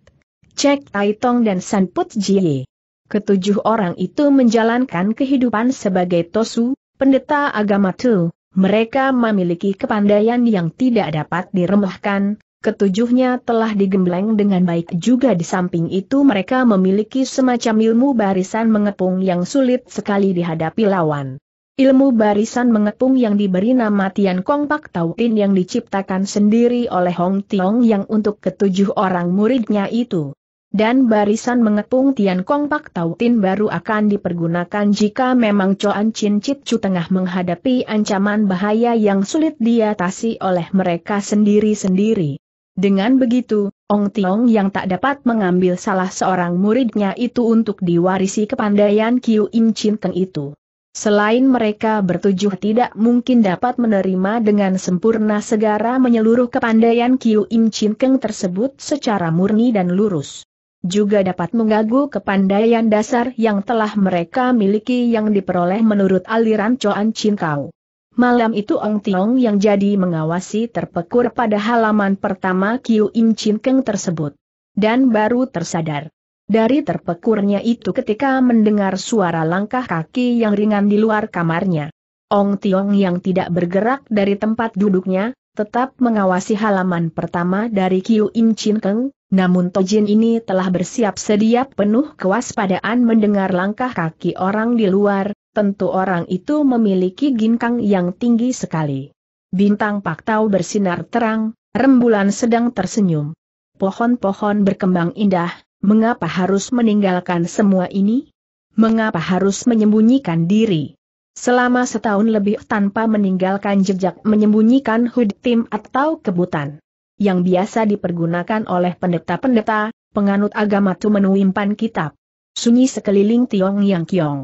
Cek Taitong dan Sanput Jie. Ketujuh orang itu menjalankan kehidupan sebagai Tosu, pendeta agama Tu. Mereka memiliki kepandaian yang tidak dapat diremehkan. Ketujuhnya telah digembleng dengan baik juga. Di samping itu mereka memiliki semacam ilmu barisan mengepung yang sulit sekali dihadapi lawan. Ilmu barisan mengepung yang diberi nama Tian Kong Pak Tau Tin yang diciptakan sendiri oleh Ong Tiong yang untuk ketujuh orang muridnya itu. Dan barisan mengepung Tian Kong Pak Tau Tin baru akan dipergunakan jika memang Chuan Chin Chit Chu tengah menghadapi ancaman bahaya yang sulit diatasi oleh mereka sendiri-sendiri. Dengan begitu, Ong Tiong yang tak dapat mengambil salah seorang muridnya itu untuk diwarisi kepandaian Kiu Im Chin Keng itu. Selain mereka bertujuh tidak mungkin dapat menerima dengan sempurna segara menyeluruh kepandaian Kiu Im Chin Keng tersebut secara murni dan lurus. Juga dapat mengganggu kepandaian dasar yang telah mereka miliki yang diperoleh menurut aliran Chuan Chin Kau. Malam itu Ong Tiong yang jadi mengawasi terpekur pada halaman pertama Kiu Im Chin Keng tersebut. Dan baru tersadar dari terpekurnya itu ketika mendengar suara langkah kaki yang ringan di luar kamarnya. Ong Tiong yang tidak bergerak dari tempat duduknya, tetap mengawasi halaman pertama dari Kiu Im Chin Keng. Namun tojin ini telah bersiap sedia penuh kewaspadaan mendengar langkah kaki orang di luar, tentu orang itu memiliki ginkang yang tinggi sekali. bintang paktau bersinar terang, rembulan sedang tersenyum. Pohon-pohon berkembang indah, mengapa harus meninggalkan semua ini? Mengapa harus menyembunyikan diri? Selama setahun lebih tanpa meninggalkan jejak menyembunyikan hudtim atau kebutan yang biasa dipergunakan oleh pendeta-pendeta, penganut agama itu menuimpan kitab. Sunyi sekeliling Tiong Yang Kiong.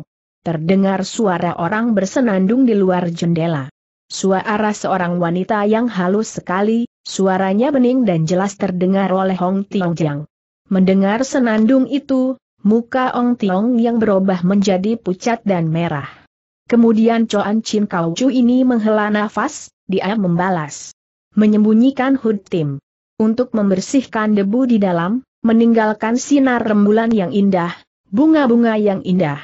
Terdengar suara orang bersenandung di luar jendela. Suara seorang wanita yang halus sekali, suaranya bening dan jelas terdengar oleh Hong Tiong Jiang. Mendengar senandung itu, muka Hong Tiong yang berubah menjadi pucat dan merah. Kemudian Coan Chin Kau Chu ini menghela nafas, dia membalas. Menyembunyikan hudtim. Untuk membersihkan debu di dalam, meninggalkan sinar rembulan yang indah, bunga-bunga yang indah.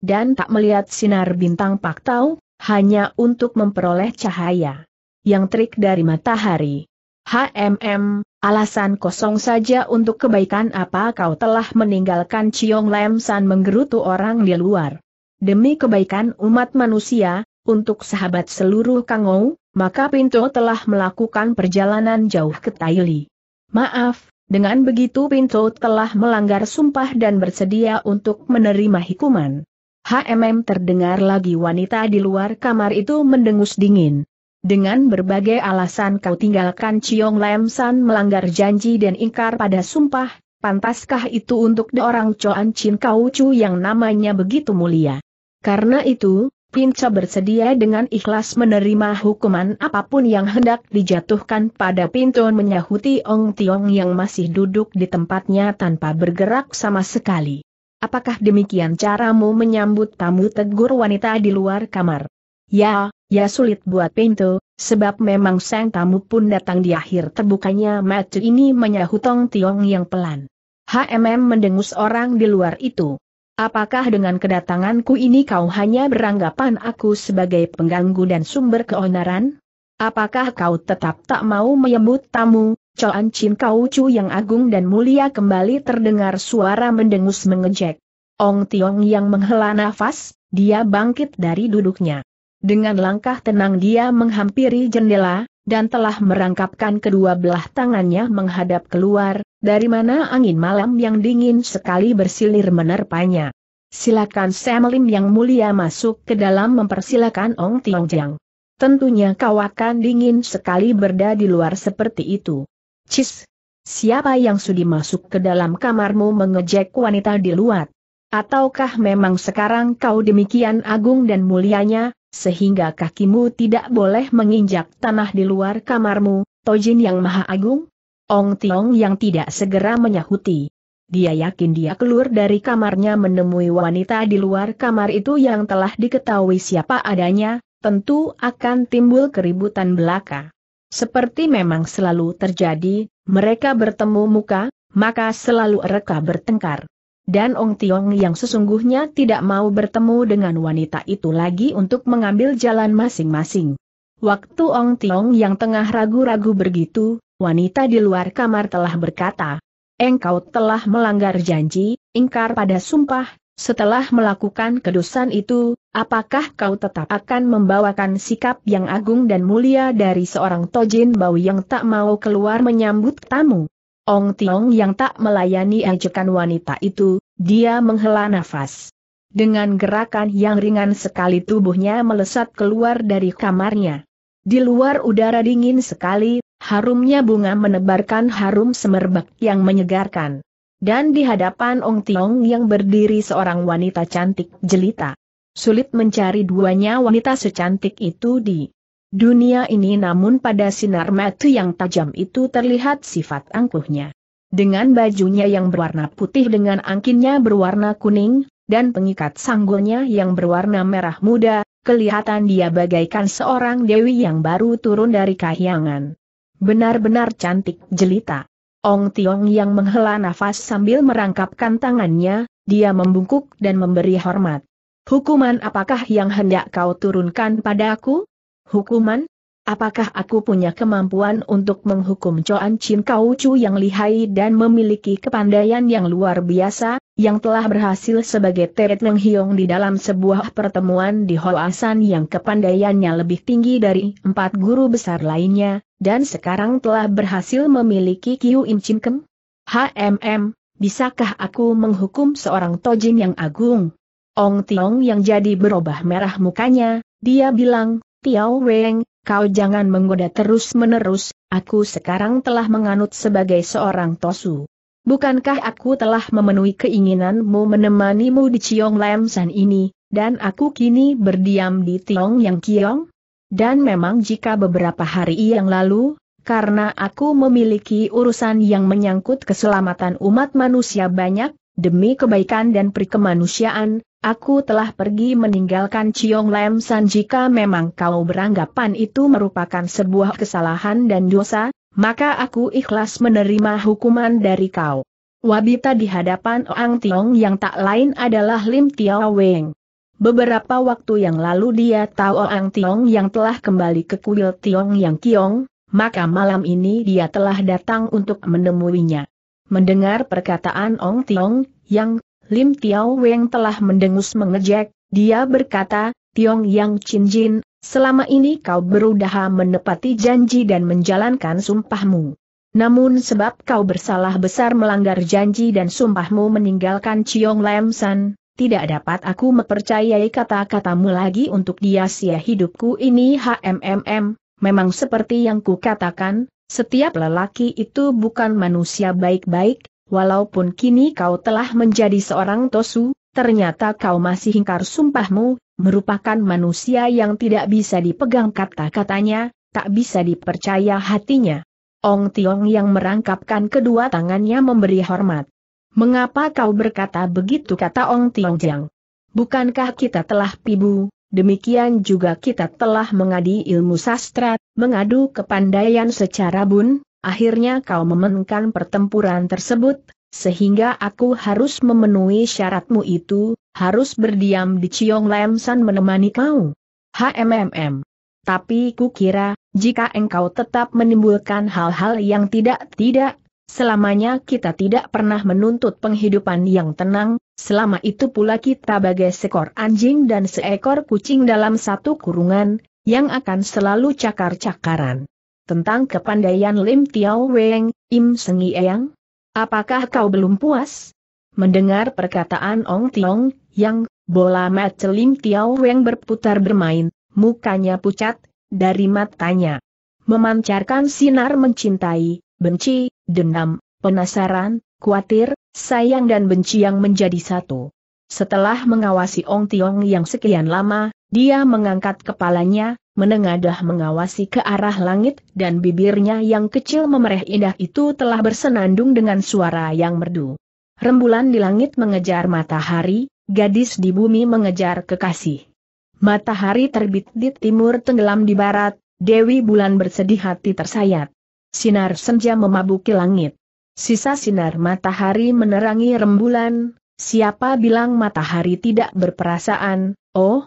Dan tak melihat sinar bintang paktau, hanya untuk memperoleh cahaya yang terik dari matahari. Hmm, alasan kosong saja untuk kebaikan apa kau telah meninggalkan? Ciong Lam San menggerutu orang di luar. Demi kebaikan umat manusia, untuk sahabat seluruh Kangou, maka Pinto telah melakukan perjalanan jauh ke Taili. Maaf, dengan begitu Pinto telah melanggar sumpah dan bersedia untuk menerima hukuman. Hmm, terdengar lagi wanita di luar kamar itu mendengus dingin. Dengan berbagai alasan kau tinggalkan Ciong Lam San melanggar janji dan ingkar pada sumpah, pantaskah itu untuk orang Coan Chin Kau Chu yang namanya begitu mulia? Karena itu, Pinca bersedia dengan ikhlas menerima hukuman apapun yang hendak dijatuhkan pada Pinto, menyahuti Ong Tiong yang masih duduk di tempatnya tanpa bergerak sama sekali. Apakah demikian caramu menyambut tamu? tegur wanita di luar kamar. Ya, ya sulit buat Pinto, sebab memang sang tamu pun datang di akhir terbukanya mata ini, menyahut Ong Tiong yang pelan. Hmm, mendengus orang di luar itu. Apakah dengan kedatanganku ini kau hanya beranggapan aku sebagai pengganggu dan sumber keonaran? Apakah kau tetap tak mau menyambut tamu, Coan Chin Kau Chu yang agung dan mulia? Kembali terdengar suara mendengus mengejek. Ong Tiong yang menghela nafas, dia bangkit dari duduknya. Dengan langkah tenang dia menghampiri jendela, dan telah merangkapkan kedua belah tangannya menghadap keluar, dari mana angin malam yang dingin sekali bersilir menerpanya. Silakan Sam Lim yang mulia masuk ke dalam, mempersilakan Ong Tiong Jiang. Tentunya kau akan dingin sekali berda di luar seperti itu. Cis, siapa yang sudi masuk ke dalam kamarmu? Mengejek wanita di luar. Ataukah memang sekarang kau demikian agung dan mulianya, sehingga kakimu tidak boleh menginjak tanah di luar kamarmu, Tojin yang maha agung? Ong Tiong yang tidak segera menyahuti. Dia yakin dia keluar dari kamarnya menemui wanita di luar kamar itu yang telah diketahui siapa adanya, tentu akan timbul keributan belaka. Seperti memang selalu terjadi, mereka bertemu muka, maka selalu mereka bertengkar. Dan Ong Tiong yang sesungguhnya tidak mau bertemu dengan wanita itu lagi untuk mengambil jalan masing-masing. Waktu Ong Tiong yang tengah ragu-ragu begitu, wanita di luar kamar telah berkata, engkau telah melanggar janji, ingkar pada sumpah. Setelah melakukan kedusaan itu, apakah kau tetap akan membawakan sikap yang agung dan mulia dari seorang Tojin Bau yang tak mau keluar menyambut tamu? Ong Tiong yang tak melayani ajakan wanita itu, dia menghela nafas. Dengan gerakan yang ringan sekali tubuhnya melesat keluar dari kamarnya. Di luar udara dingin sekali, harumnya bunga menebarkan harum semerbak yang menyegarkan. Dan di hadapan Ong Tiong yang berdiri seorang wanita cantik jelita. Sulit mencari duanya wanita secantik itu di dunia ini, namun pada sinar mata yang tajam itu terlihat sifat angkuhnya. Dengan bajunya yang berwarna putih dengan angkinnya berwarna kuning, dan pengikat sanggulnya yang berwarna merah muda, kelihatan dia bagaikan seorang dewi yang baru turun dari kahyangan. Benar-benar cantik jelita. Ong Tiong yang menghela nafas sambil merangkapkan tangannya, dia membungkuk dan memberi hormat. Hukuman apakah yang hendak kau turunkan padaku? Hukuman? Apakah aku punya kemampuan untuk menghukum Coan Chin Kau Chu yang lihai dan memiliki kepandaian yang luar biasa, yang telah berhasil sebagai Teret Neng Hiong di dalam sebuah pertemuan di Hoasan yang kepandaiannya lebih tinggi dari empat guru besar lainnya, dan sekarang telah berhasil memiliki Kiu Im Chin Kem? HMM, bisakah aku menghukum seorang Tojin yang agung? Ong Tiong yang jadi berubah merah mukanya, dia bilang, Tiao Weng, kau jangan menggoda terus-menerus, aku sekarang telah menganut sebagai seorang Tosu. Bukankah aku telah memenuhi keinginanmu menemanimu di Chiong Lam San ini, dan aku kini berdiam di Tiong Yang Kiong? Dan memang jika beberapa hari yang lalu, karena aku memiliki urusan yang menyangkut keselamatan umat manusia banyak, demi kebaikan dan perikemanusiaan, aku telah pergi meninggalkan Chiong Lam San. Jika memang kau beranggapan itu merupakan sebuah kesalahan dan dosa, maka aku ikhlas menerima hukuman dari kau. Wabita di hadapan Ong Tiong yang tak lain adalah Lim Tiao Weng. Beberapa waktu yang lalu dia tahu Ong Tiong yang telah kembali ke kuil Tiong Yang Kiong, maka malam ini dia telah datang untuk menemuinya. Mendengar perkataan Ong Tiong Yang, Lim Tiao Weng telah mendengus mengejek. Dia berkata, Tiong Yang Chin Jin, selama ini kau berusaha menepati janji dan menjalankan sumpahmu. Namun sebab kau bersalah besar melanggar janji dan sumpahmu meninggalkan Chiong Lam San, tidak dapat aku mempercayai kata-katamu lagi untuk sia-sia hidupku ini. HMM. Memang seperti yang kukatakan, setiap lelaki itu bukan manusia baik-baik, walaupun kini kau telah menjadi seorang Tosu, ternyata kau masih ingkar sumpahmu, merupakan manusia yang tidak bisa dipegang kata-katanya, tak bisa dipercaya hatinya. Ong Tiong yang merangkapkan kedua tangannya memberi hormat. Mengapa kau berkata begitu, kata Ong Tiong Jang? Bukankah kita telah pibu? Demikian juga kita telah mengadu ilmu sastra, mengadu kepandaian secara bun, akhirnya kau memenangkan pertempuran tersebut, sehingga aku harus memenuhi syaratmu itu, harus berdiam di Chiong Lam San menemani kau. HMM. Tapi kukira, jika engkau tetap menimbulkan hal-hal yang tidak-tidak, selamanya kita tidak pernah menuntut penghidupan yang tenang, selama itu pula kita bagai seekor anjing dan seekor kucing dalam satu kurungan, yang akan selalu cakar-cakaran. Tentang kepandaian Lim Tiao Weng, Im Sengi Eyang, apakah kau belum puas? Mendengar perkataan Ong Tiong Yang, bola mata Lim Tiao Weng berputar bermain, mukanya pucat, dari matanya memancarkan sinar mencintai, benci, dendam, penasaran, khawatir, sayang dan benci yang menjadi satu. Setelah mengawasi Ong Tiong yang sekian lama, dia mengangkat kepalanya, menengadah mengawasi ke arah langit, dan bibirnya yang kecil memerah indah itu telah bersenandung dengan suara yang merdu. Rembulan di langit mengejar matahari, gadis di bumi mengejar kekasih. Matahari terbit di timur tenggelam di barat, Dewi Bulan bersedih hati tersayat. Sinar senja memabuki langit. Sisa sinar matahari menerangi rembulan. Siapa bilang matahari tidak berperasaan? Oh,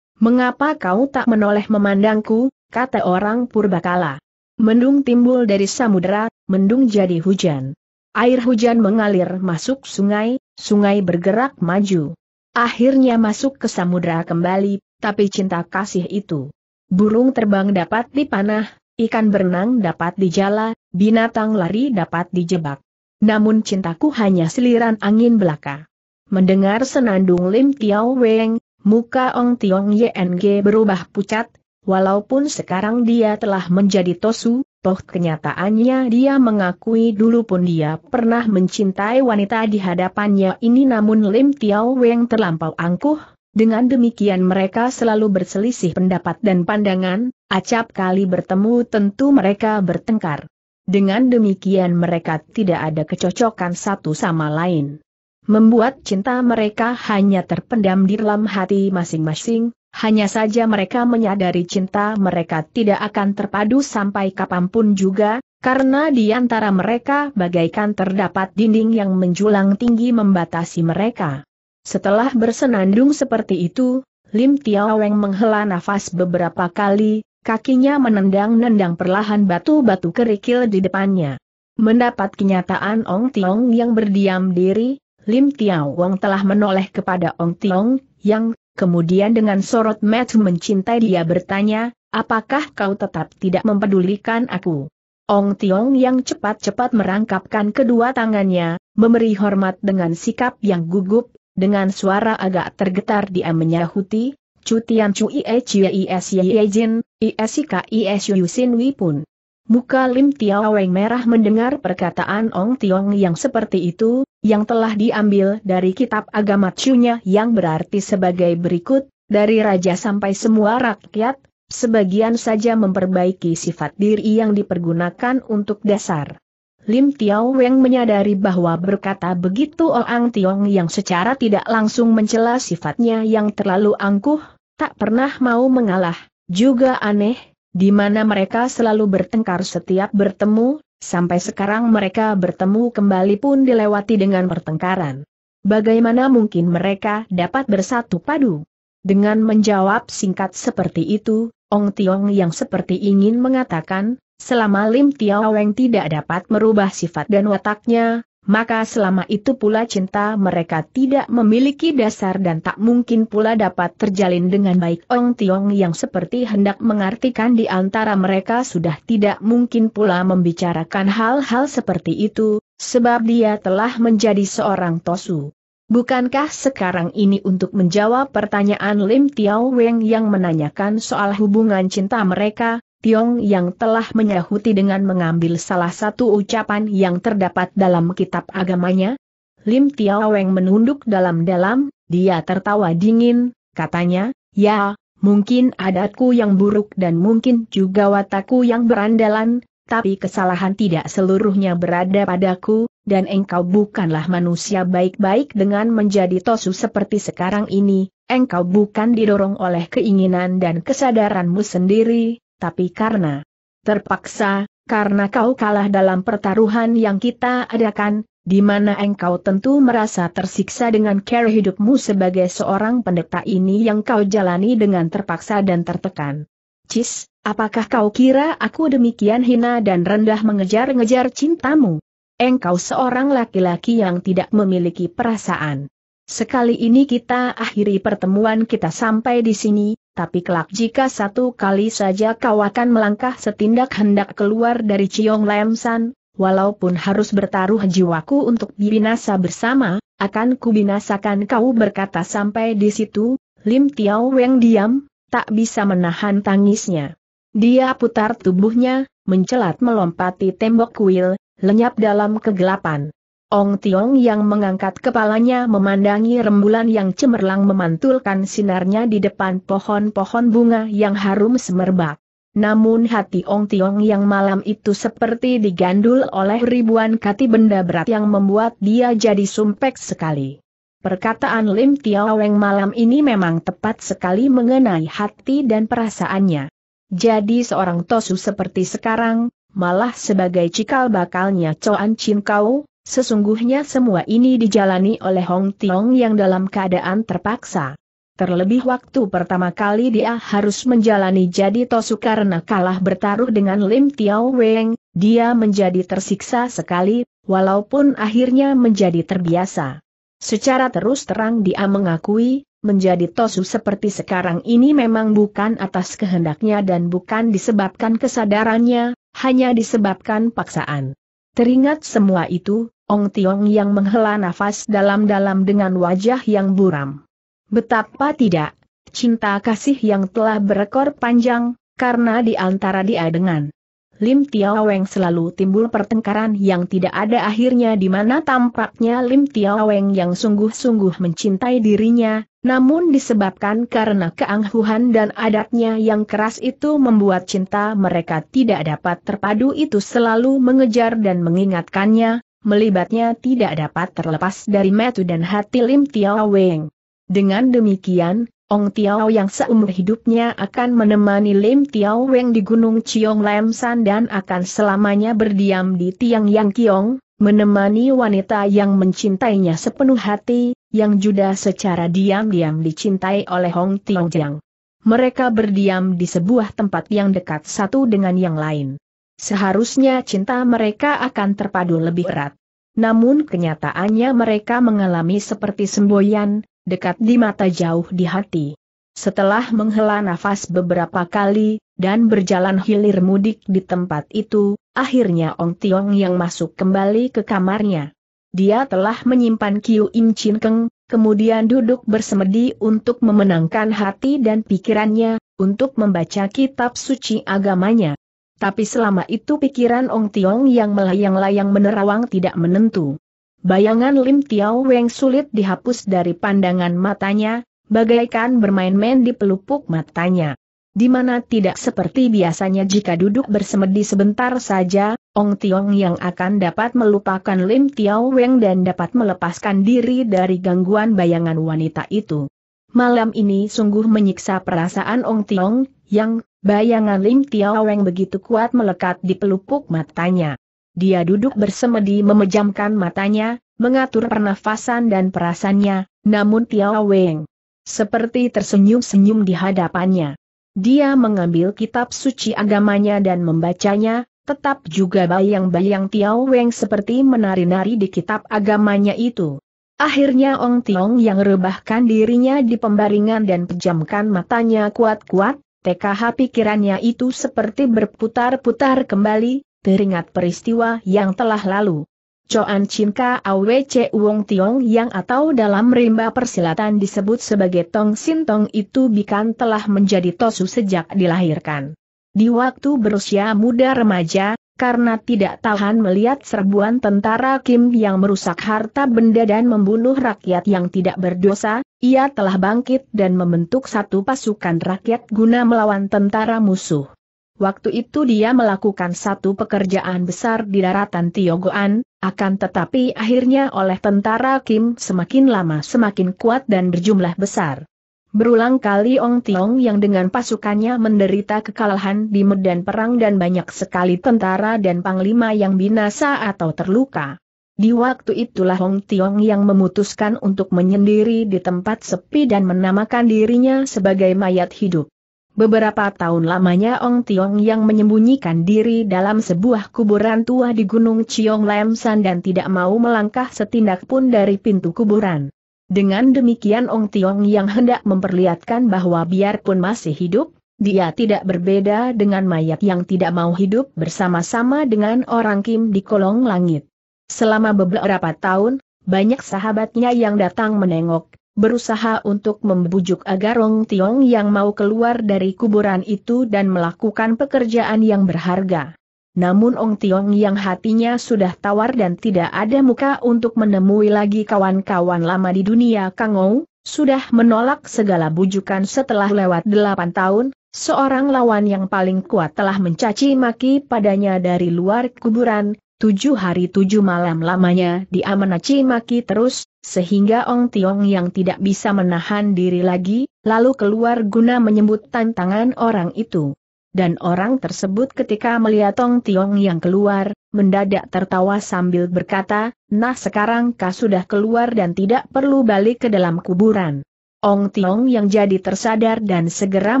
mengapa kau tak menoleh memandangku, kata orang purbakala. Mendung timbul dari samudera, mendung jadi hujan. Air hujan mengalir masuk sungai, sungai bergerak maju. Akhirnya masuk ke samudera kembali, tapi cinta kasih itu. Burung terbang dapat dipanah, ikan berenang dapat dijala, binatang lari dapat dijebak. Namun cintaku hanya seliran angin belaka. Mendengar senandung Lim Tiao Weng, muka Ong Tiong Yeng berubah pucat, walaupun sekarang dia telah menjadi Tosu, toh kenyataannya dia mengakui dulu pun dia pernah mencintai wanita di hadapannya ini, namun Lim Tiao Weng terlampau angkuh. Dengan demikian mereka selalu berselisih pendapat dan pandangan, acap kali bertemu tentu mereka bertengkar. Dengan demikian mereka tidak ada kecocokan satu sama lain. Membuat cinta mereka hanya terpendam di dalam hati masing-masing, hanya saja mereka menyadari cinta mereka tidak akan terpadu sampai kapanpun juga, karena di antara mereka bagaikan terdapat dinding yang menjulang tinggi membatasi mereka. Setelah bersenandung seperti itu, Lim Tiao Weng menghela nafas beberapa kali, kakinya menendang-nendang perlahan batu-batu kerikil di depannya. Mendapat kenyataan Ong Tiong yang berdiam diri, Lim Tiao Wong telah menoleh kepada Ong Tiong, yang kemudian dengan sorot mata mencintai dia bertanya, "Apakah kau tetap tidak mempedulikan aku?" Ong Tiong yang cepat-cepat merangkapkan kedua tangannya, memberi hormat dengan sikap yang gugup, dengan suara agak tergetar dia menyahuti, "Cutian Cui E Cui Es Ye Jin, Isika Es Yusin Wi Pun." Muka Lim Tiao Weng merah mendengar perkataan Ong Tiong yang seperti itu, yang telah diambil dari kitab agama Chunya yang berarti sebagai berikut, dari raja sampai semua rakyat, sebagian saja memperbaiki sifat diri yang dipergunakan untuk dasar. Lim Tiao Weng menyadari bahwa berkata begitu Ong Tiong yang secara tidak langsung mencela sifatnya yang terlalu angkuh, tak pernah mau mengalah, juga aneh, di mana mereka selalu bertengkar setiap bertemu, sampai sekarang mereka bertemu kembali pun dilewati dengan pertengkaran. Bagaimana mungkin mereka dapat bersatu padu? Dengan menjawab singkat seperti itu, Ong Tiong yang seperti ingin mengatakan, selama Lim Tiao Weng tidak dapat merubah sifat dan wataknya, maka selama itu pula cinta mereka tidak memiliki dasar dan tak mungkin pula dapat terjalin dengan baik. Ong Tiong yang seperti hendak mengartikan di antara mereka sudah tidak mungkin pula membicarakan hal-hal seperti itu, sebab dia telah menjadi seorang tosu. Bukankah sekarang ini untuk menjawab pertanyaan Lim Tiao Weng yang menanyakan soal hubungan cinta mereka, Tiong yang telah menyahuti dengan mengambil salah satu ucapan yang terdapat dalam kitab agamanya? Lim Tiao Weng menunduk dalam-dalam, dia tertawa dingin, katanya, "Ya, mungkin adatku yang buruk dan mungkin juga watakku yang berandalan, tapi kesalahan tidak seluruhnya berada padaku, dan engkau bukanlah manusia baik-baik dengan menjadi tosu seperti sekarang ini, engkau bukan didorong oleh keinginan dan kesadaranmu sendiri, tapi karena terpaksa, karena kau kalah dalam pertaruhan yang kita adakan, di mana engkau tentu merasa tersiksa dengan cara hidupmu sebagai seorang pendeta ini yang kau jalani dengan terpaksa dan tertekan. Cis, apakah kau kira aku demikian hina dan rendah mengejar-ngejar cintamu? Engkau seorang laki-laki yang tidak memiliki perasaan. Sekali ini kita akhiri pertemuan kita sampai di sini. Tapi kelak jika satu kali saja kau akan melangkah setindak hendak keluar dari Ciong Lam San, walaupun harus bertaruh jiwaku untuk binasa bersama, akan kubinasakan kau." Berkata sampai di situ, Lim Tiao Weng diam, tak bisa menahan tangisnya. Dia putar tubuhnya, mencelat melompati tembok kuil, lenyap dalam kegelapan. Ong Tiong yang mengangkat kepalanya memandangi rembulan yang cemerlang memantulkan sinarnya di depan pohon-pohon bunga yang harum semerbak. Namun hati Ong Tiong yang malam itu seperti digandul oleh ribuan kati benda berat yang membuat dia jadi sumpek sekali. Perkataan Lim Tiao Weng malam ini memang tepat sekali mengenai hati dan perasaannya. Jadi seorang tosu seperti sekarang, malah sebagai cikal bakalnya Coan Chin Kau. Sesungguhnya semua ini dijalani oleh Ong Tiong yang dalam keadaan terpaksa. Terlebih waktu pertama kali dia harus menjalani jadi tosu karena kalah bertaruh dengan Lim Tiao Weng, dia menjadi tersiksa sekali, walaupun akhirnya menjadi terbiasa. Secara terus terang dia mengakui, menjadi tosu seperti sekarang ini memang bukan atas kehendaknya dan bukan disebabkan kesadarannya, hanya disebabkan paksaan. Teringat semua itu, Ong Tiong yang menghela nafas dalam-dalam dengan wajah yang buram. Betapa tidak, cinta kasih yang telah berekor panjang, karena di antara dia dengan Lim Tiao Weng selalu timbul pertengkaran yang tidak ada akhirnya, di mana tampaknya Lim Tiao Weng yang sungguh-sungguh mencintai dirinya, namun disebabkan karena keangkuhan dan adatnya yang keras itu membuat cinta mereka tidak dapat terpadu. Itu selalu mengejar dan mengingatkannya, melibatnya tidak dapat terlepas dari mata dan hati Lim Tiao Weng. Dengan demikian, Ong Tiao yang seumur hidupnya akan menemani Lim Tiao Weng di Gunung Ciong Lam San dan akan selamanya berdiam di Tiang Yang Kiong, menemani wanita yang mencintainya sepenuh hati, yang juga secara diam-diam dicintai oleh Ong Tiong Jiang. Mereka berdiam di sebuah tempat yang dekat satu dengan yang lain. Seharusnya cinta mereka akan terpadu lebih erat. namun kenyataannya mereka mengalami seperti semboyan, dekat di mata jauh di hati. Setelah menghela nafas beberapa kali, dan berjalan hilir mudik di tempat itu, akhirnya Ong Tiong yang masuk kembali ke kamarnya. Dia telah menyimpan Kiu Im Chin Keng, kemudian duduk bersemedi untuk memenangkan hati dan pikirannya, untuk membaca kitab suci agamanya. Tapi selama itu pikiran Ong Tiong yang melayang-layang menerawang tidak menentu. Bayangan Lim Tiao Weng sulit dihapus dari pandangan matanya, bagaikan bermain-main di pelupuk matanya. Di mana tidak seperti biasanya jika duduk bersemedi sebentar saja, Ong Tiong yang akan dapat melupakan Lim Tiao Weng dan dapat melepaskan diri dari gangguan bayangan wanita itu. Malam ini sungguh menyiksa perasaan Ong Tiong, yang bayangan Lim Tiao Weng begitu kuat melekat di pelupuk matanya. Dia duduk bersemedi memejamkan matanya, mengatur pernafasan dan perasaannya, namun Tiao Weng seperti tersenyum-senyum di hadapannya. Dia mengambil kitab suci agamanya dan membacanya, tetap juga bayang-bayang Tiao Weng seperti menari-nari di kitab agamanya itu. Akhirnya Ong Tiong yang rebahkan dirinya di pembaringan dan pejamkan matanya kuat-kuat, T K H pikirannya itu seperti berputar-putar kembali, teringat peristiwa yang telah lalu. Coan Chin Kwc Wong Tiong yang atau dalam rimba persilatan disebut sebagai Tong Sin Tong itu bikan telah menjadi Tosu sejak dilahirkan. Di waktu berusia muda remaja, karena tidak tahan melihat serbuan tentara Kim yang merusak harta benda dan membunuh rakyat yang tidak berdosa, ia telah bangkit dan membentuk satu pasukan rakyat guna melawan tentara musuh. Waktu itu dia melakukan satu pekerjaan besar di daratan Tiogoan, akan tetapi akhirnya oleh tentara Kim semakin lama semakin kuat dan berjumlah besar. Berulang kali Ong Tiong yang dengan pasukannya menderita kekalahan di medan perang dan banyak sekali tentara dan panglima yang binasa atau terluka. Di waktu itulah Ong Tiong yang memutuskan untuk menyendiri di tempat sepi dan menamakan dirinya sebagai mayat hidup. Beberapa tahun lamanya Ong Tiong yang menyembunyikan diri dalam sebuah kuburan tua di Gunung Chiong Lam San dan tidak mau melangkah setindak pun dari pintu kuburan. Dengan demikian Ong Tiong yang hendak memperlihatkan bahwa biarpun masih hidup, dia tidak berbeda dengan mayat yang tidak mau hidup bersama-sama dengan orang Kim di kolong langit. Selama beberapa tahun, banyak sahabatnya yang datang menengok, berusaha untuk membujuk agar Ong Tiong yang mau keluar dari kuburan itu dan melakukan pekerjaan yang berharga. Namun Ong Tiong yang hatinya sudah tawar dan tidak ada muka untuk menemui lagi kawan-kawan lama di dunia Kangou, sudah menolak segala bujukan. Setelah lewat delapan tahun, seorang lawan yang paling kuat telah mencaci maki padanya dari luar kuburan. Tujuh hari tujuh malam lamanya dia mencaci maki terus, sehingga Ong Tiong yang tidak bisa menahan diri lagi, lalu keluar guna menyambut tantangan orang itu. Dan orang tersebut ketika melihat Ong Tiong yang keluar, mendadak tertawa sambil berkata, "Nah sekarang kau sudah keluar dan tidak perlu balik ke dalam kuburan." Ong Tiong yang jadi tersadar dan segera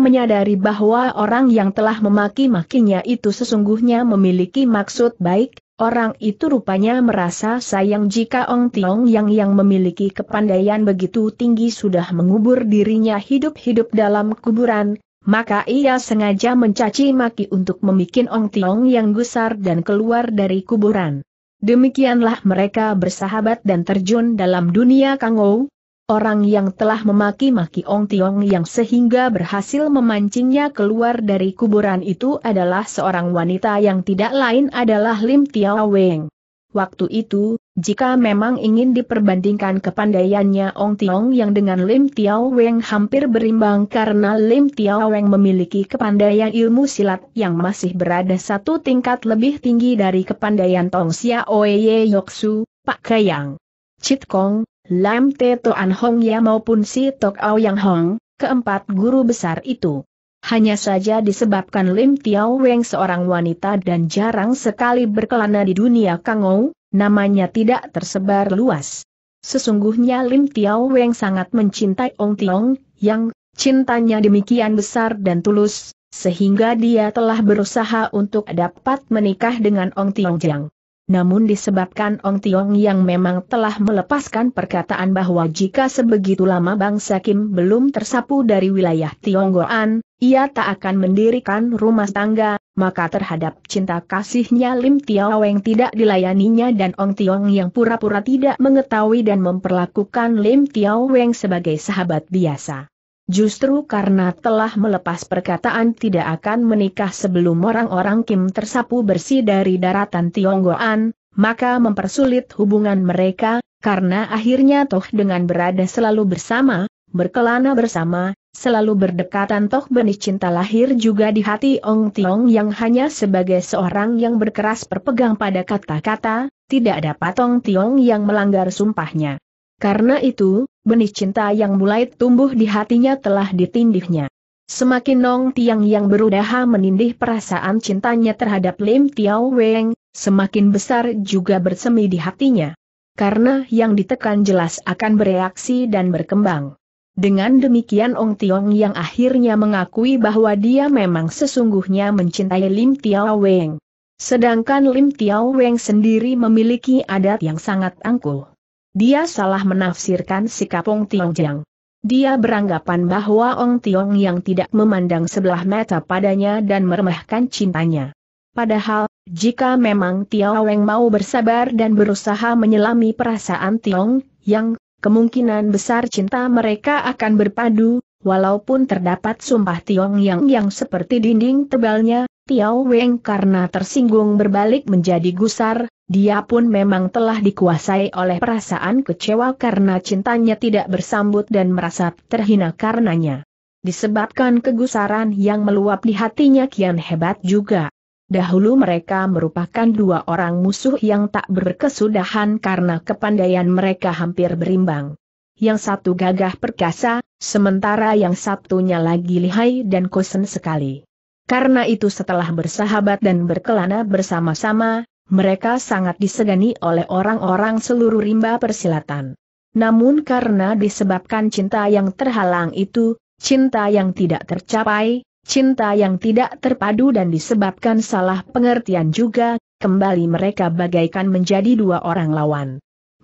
menyadari bahwa orang yang telah memaki-makinya itu sesungguhnya memiliki maksud baik. Orang itu rupanya merasa sayang jika Ong Tiong yang yang memiliki kepandaian begitu tinggi sudah mengubur dirinya hidup-hidup dalam kuburan, maka ia sengaja mencaci maki untuk membuat Ong Tiong yang gusar dan keluar dari kuburan. Demikianlah mereka bersahabat dan terjun dalam dunia Kangou. Orang yang telah memaki-maki Ong Tiong yang sehingga berhasil memancingnya keluar dari kuburan itu adalah seorang wanita yang tidak lain adalah Lim Tiao Weng. Waktu itu, jika memang ingin diperbandingkan kepandaiannya Ong Tiong yang dengan Lim Tiao Weng hampir berimbang karena Lim Tiao Weng memiliki kepandaian ilmu silat yang masih berada satu tingkat lebih tinggi dari kepandaian Tong Xiaoye Yoksu, Pak Kayang, Chit Kong, Lam Te Toan Hong Ya maupun Si Tok Ao Yang Hong, keempat guru besar itu. Hanya saja disebabkan Lim Tiao Weng seorang wanita dan jarang sekali berkelana di dunia Kangou, namanya tidak tersebar luas. Sesungguhnya Lim Tiao Weng sangat mencintai Ong Tiong, yang cintanya demikian besar dan tulus, sehingga dia telah berusaha untuk dapat menikah dengan Ong Tiong Jiang. namun disebabkan Ong Tiong yang memang telah melepaskan perkataan bahwa jika sebegitu lama bangsa Kim belum tersapu dari wilayah Tionggoan, ia tak akan mendirikan rumah tangga, maka terhadap cinta kasihnya Lim Tiaweng tidak dilayaninya dan Ong Tiong yang pura-pura tidak mengetahui dan memperlakukan Lim Tiaweng sebagai sahabat biasa. Justru karena telah melepas perkataan tidak akan menikah sebelum orang-orang Kim tersapu bersih dari daratan Tionggoan, maka mempersulit hubungan mereka, karena akhirnya toh dengan berada selalu bersama, berkelana bersama, selalu berdekatan toh benih cinta lahir juga di hati Ong Tiong yang hanya sebagai seorang yang berkeras berpegang pada kata-kata, tidak dapat Ong Tiong yang melanggar sumpahnya. Karena itu, benih cinta yang mulai tumbuh di hatinya telah ditindihnya. Semakin Ong Tiong yang berusaha menindih perasaan cintanya terhadap Lim Tiaweng, semakin besar juga bersemi di hatinya. Karena yang ditekan jelas akan bereaksi dan berkembang. Dengan demikian Ong Tiong yang akhirnya mengakui bahwa dia memang sesungguhnya mencintai Lim Tiaweng. Sedangkan Lim Tiaweng sendiri memiliki adat yang sangat angkuh. Dia salah menafsirkan sikap Ong Tiong Yang. Dia beranggapan bahwa Ong Tiong Yang tidak memandang sebelah mata padanya dan meremehkan cintanya. Padahal, jika memang Tiaweng mau bersabar dan berusaha menyelami perasaan Tiong Yang, kemungkinan besar cinta mereka akan berpadu, walaupun terdapat sumpah Tiong Yang yang seperti dinding tebalnya, Tiaweng karena tersinggung berbalik menjadi gusar. Dia pun memang telah dikuasai oleh perasaan kecewa karena cintanya tidak bersambut dan merasa terhina karenanya. Disebabkan kegusaran yang meluap di hatinya kian hebat juga. Dahulu mereka merupakan dua orang musuh yang tak berkesudahan karena kepandaian mereka hampir berimbang. Yang satu gagah perkasa, sementara yang satunya lagi lihai dan kosen sekali. Karena itu setelah bersahabat dan berkelana bersama-sama, mereka sangat disegani oleh orang-orang seluruh rimba persilatan. Namun karena disebabkan cinta yang terhalang itu, cinta yang tidak tercapai, cinta yang tidak terpadu dan disebabkan salah pengertian juga, kembali mereka bagaikan menjadi dua orang lawan.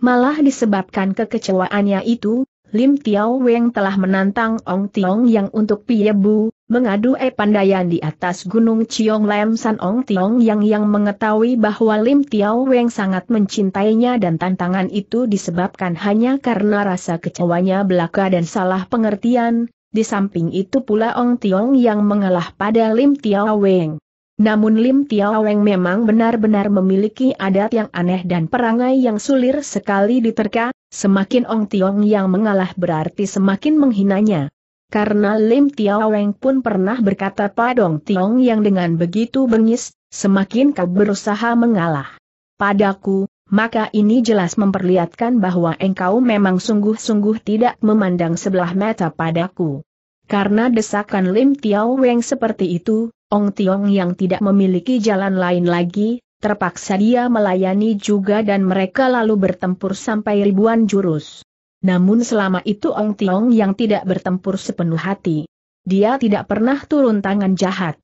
Malah disebabkan kekecewaannya itu, Lim Tiaweng telah menantang Ong Tiong Yang untuk Piebu, mengadu epandaian di atas Gunung Chiong Lam San. Ong Tiong Yang yang mengetahui bahwa Lim Tiaweng sangat mencintainya dan tantangan itu disebabkan hanya karena rasa kecewanya belaka dan salah pengertian, di samping itu pula Ong Tiong Yang mengalah pada Lim Tiaweng. Namun Lim Tiaweng memang benar-benar memiliki adat yang aneh dan perangai yang sulir sekali diterka, semakin Ong Tiong Yang mengalah berarti semakin menghinanya. Karena Lim Tiaweng pun pernah berkata pada Ong Tiong Yang dengan begitu bengis, semakin kau berusaha mengalah padaku, maka ini jelas memperlihatkan bahwa engkau memang sungguh-sungguh tidak memandang sebelah mata padaku. Karena desakan Lim Tiaweng seperti itu, Ong Tiong Yang tidak memiliki jalan lain lagi, terpaksa dia melayani juga dan mereka lalu bertempur sampai ribuan jurus. Namun selama itu Ong Tiong Yang tidak bertempur sepenuh hati. Dia tidak pernah turun tangan jahat.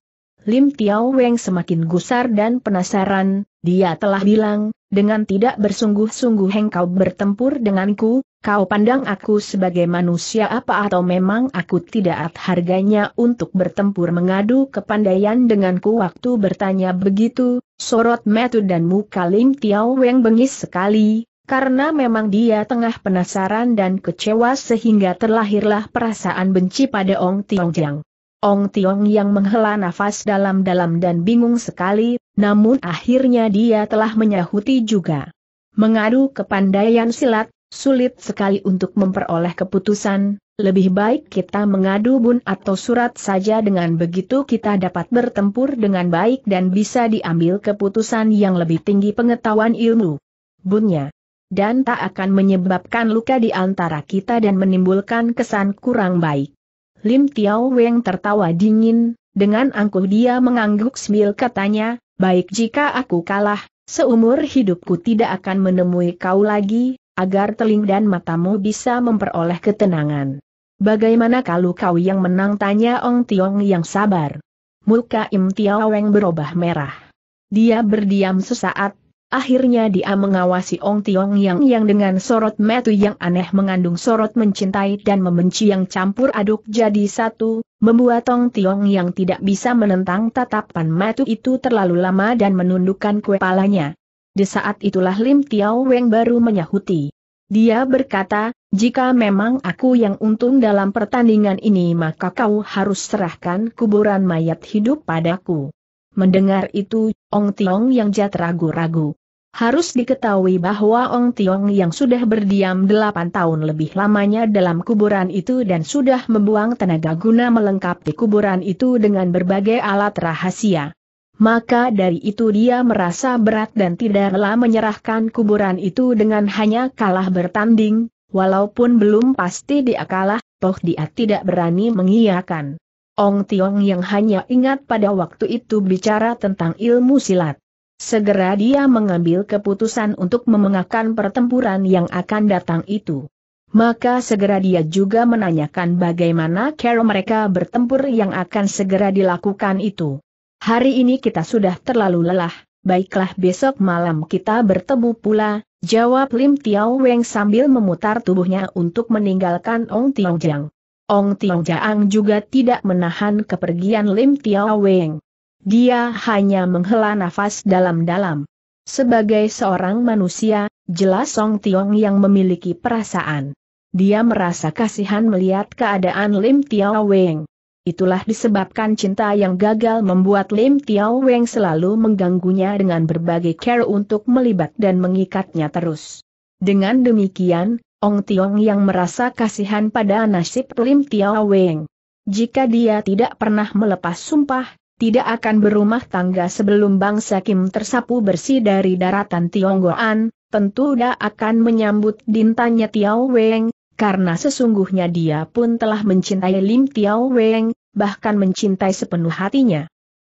Lim Tiaweng semakin gusar dan penasaran, dia telah bilang, dengan tidak bersungguh-sungguh engkau bertempur denganku, kau pandang aku sebagai manusia apa atau memang aku tidak harganya untuk bertempur mengadu kepandaian denganku? Waktu bertanya begitu, sorot mata dan muka Lim Tiaweng bengis sekali. Karena memang dia tengah penasaran dan kecewa sehingga terlahirlah perasaan benci pada Ong Tiong Yang. Ong Tiong Yang menghela nafas dalam-dalam dan bingung sekali, namun akhirnya dia telah menyahuti juga. Mengadu kepandaian silat, sulit sekali untuk memperoleh keputusan, lebih baik kita mengadu bun atau surat saja, dengan begitu kita dapat bertempur dengan baik dan bisa diambil keputusan yang lebih tinggi pengetahuan ilmu bunnya. Dan tak akan menyebabkan luka di antara kita dan menimbulkan kesan kurang baik. Lim Tiaweng tertawa dingin, dengan angkuh dia mengangguk sambil katanya, baik, jika aku kalah, seumur hidupku tidak akan menemui kau lagi, agar telinga dan matamu bisa memperoleh ketenangan. Bagaimana kalau kau yang menang? Tanya Ong Tiong Yang sabar. Muka Im Tiaweng berubah merah. Dia berdiam sesaat, Akhirnya dia mengawasi Ong Tiong Yang yang dengan sorot metu yang aneh mengandung sorot mencintai dan membenci yang campur aduk jadi satu, membuat Ong Tiong Yang tidak bisa menentang tatapan metu itu terlalu lama dan menundukkan kepalanya. Di saat itulah Lim Tiao Weng baru menyahuti. Dia berkata, "Jika memang aku yang untung dalam pertandingan ini maka kau harus serahkan kuburan mayat hidup padaku." Mendengar itu, Ong Tiong Yang jat ragu-ragu. Harus diketahui bahwa Ong Tiong Yang sudah berdiam delapan tahun lebih lamanya dalam kuburan itu dan sudah membuang tenaga guna melengkapi kuburan itu dengan berbagai alat rahasia. Maka dari itu dia merasa berat dan tidak rela menyerahkan kuburan itu dengan hanya kalah bertanding, walaupun belum pasti dia kalah, toh dia tidak berani mengiyakan. Ong Tiong Yang hanya ingat pada waktu itu bicara tentang ilmu silat. Segera dia mengambil keputusan untuk memenangkan pertempuran yang akan datang itu. Maka segera dia juga menanyakan bagaimana cara mereka bertempur yang akan segera dilakukan itu. "Hari ini kita sudah terlalu lelah, baiklah besok malam kita bertemu pula," jawab Lim Tiao Weng sambil memutar tubuhnya untuk meninggalkan Ong Tiong Yang. Ong Tiong Jaang juga tidak menahan kepergian Lim Tiao Weng. Dia hanya menghela nafas dalam-dalam. Sebagai seorang manusia, jelas Ong Tiong Yang memiliki perasaan. Dia merasa kasihan melihat keadaan Lim Tiao Weng. Itulah disebabkan cinta yang gagal membuat Lim Tiao Weng selalu mengganggunya dengan berbagai cara untuk melibat dan mengikatnya terus. Dengan demikian, Ong Tiong Yang merasa kasihan pada nasib Lim Tiao Weng. Jika dia tidak pernah melepas sumpah, tidak akan berumah tangga sebelum bangsa Kim tersapu bersih dari daratan Tionggoan, tentu dia akan menyambut dintanya Tiao Weng, karena sesungguhnya dia pun telah mencintai Lim Tiao Weng, bahkan mencintai sepenuh hatinya.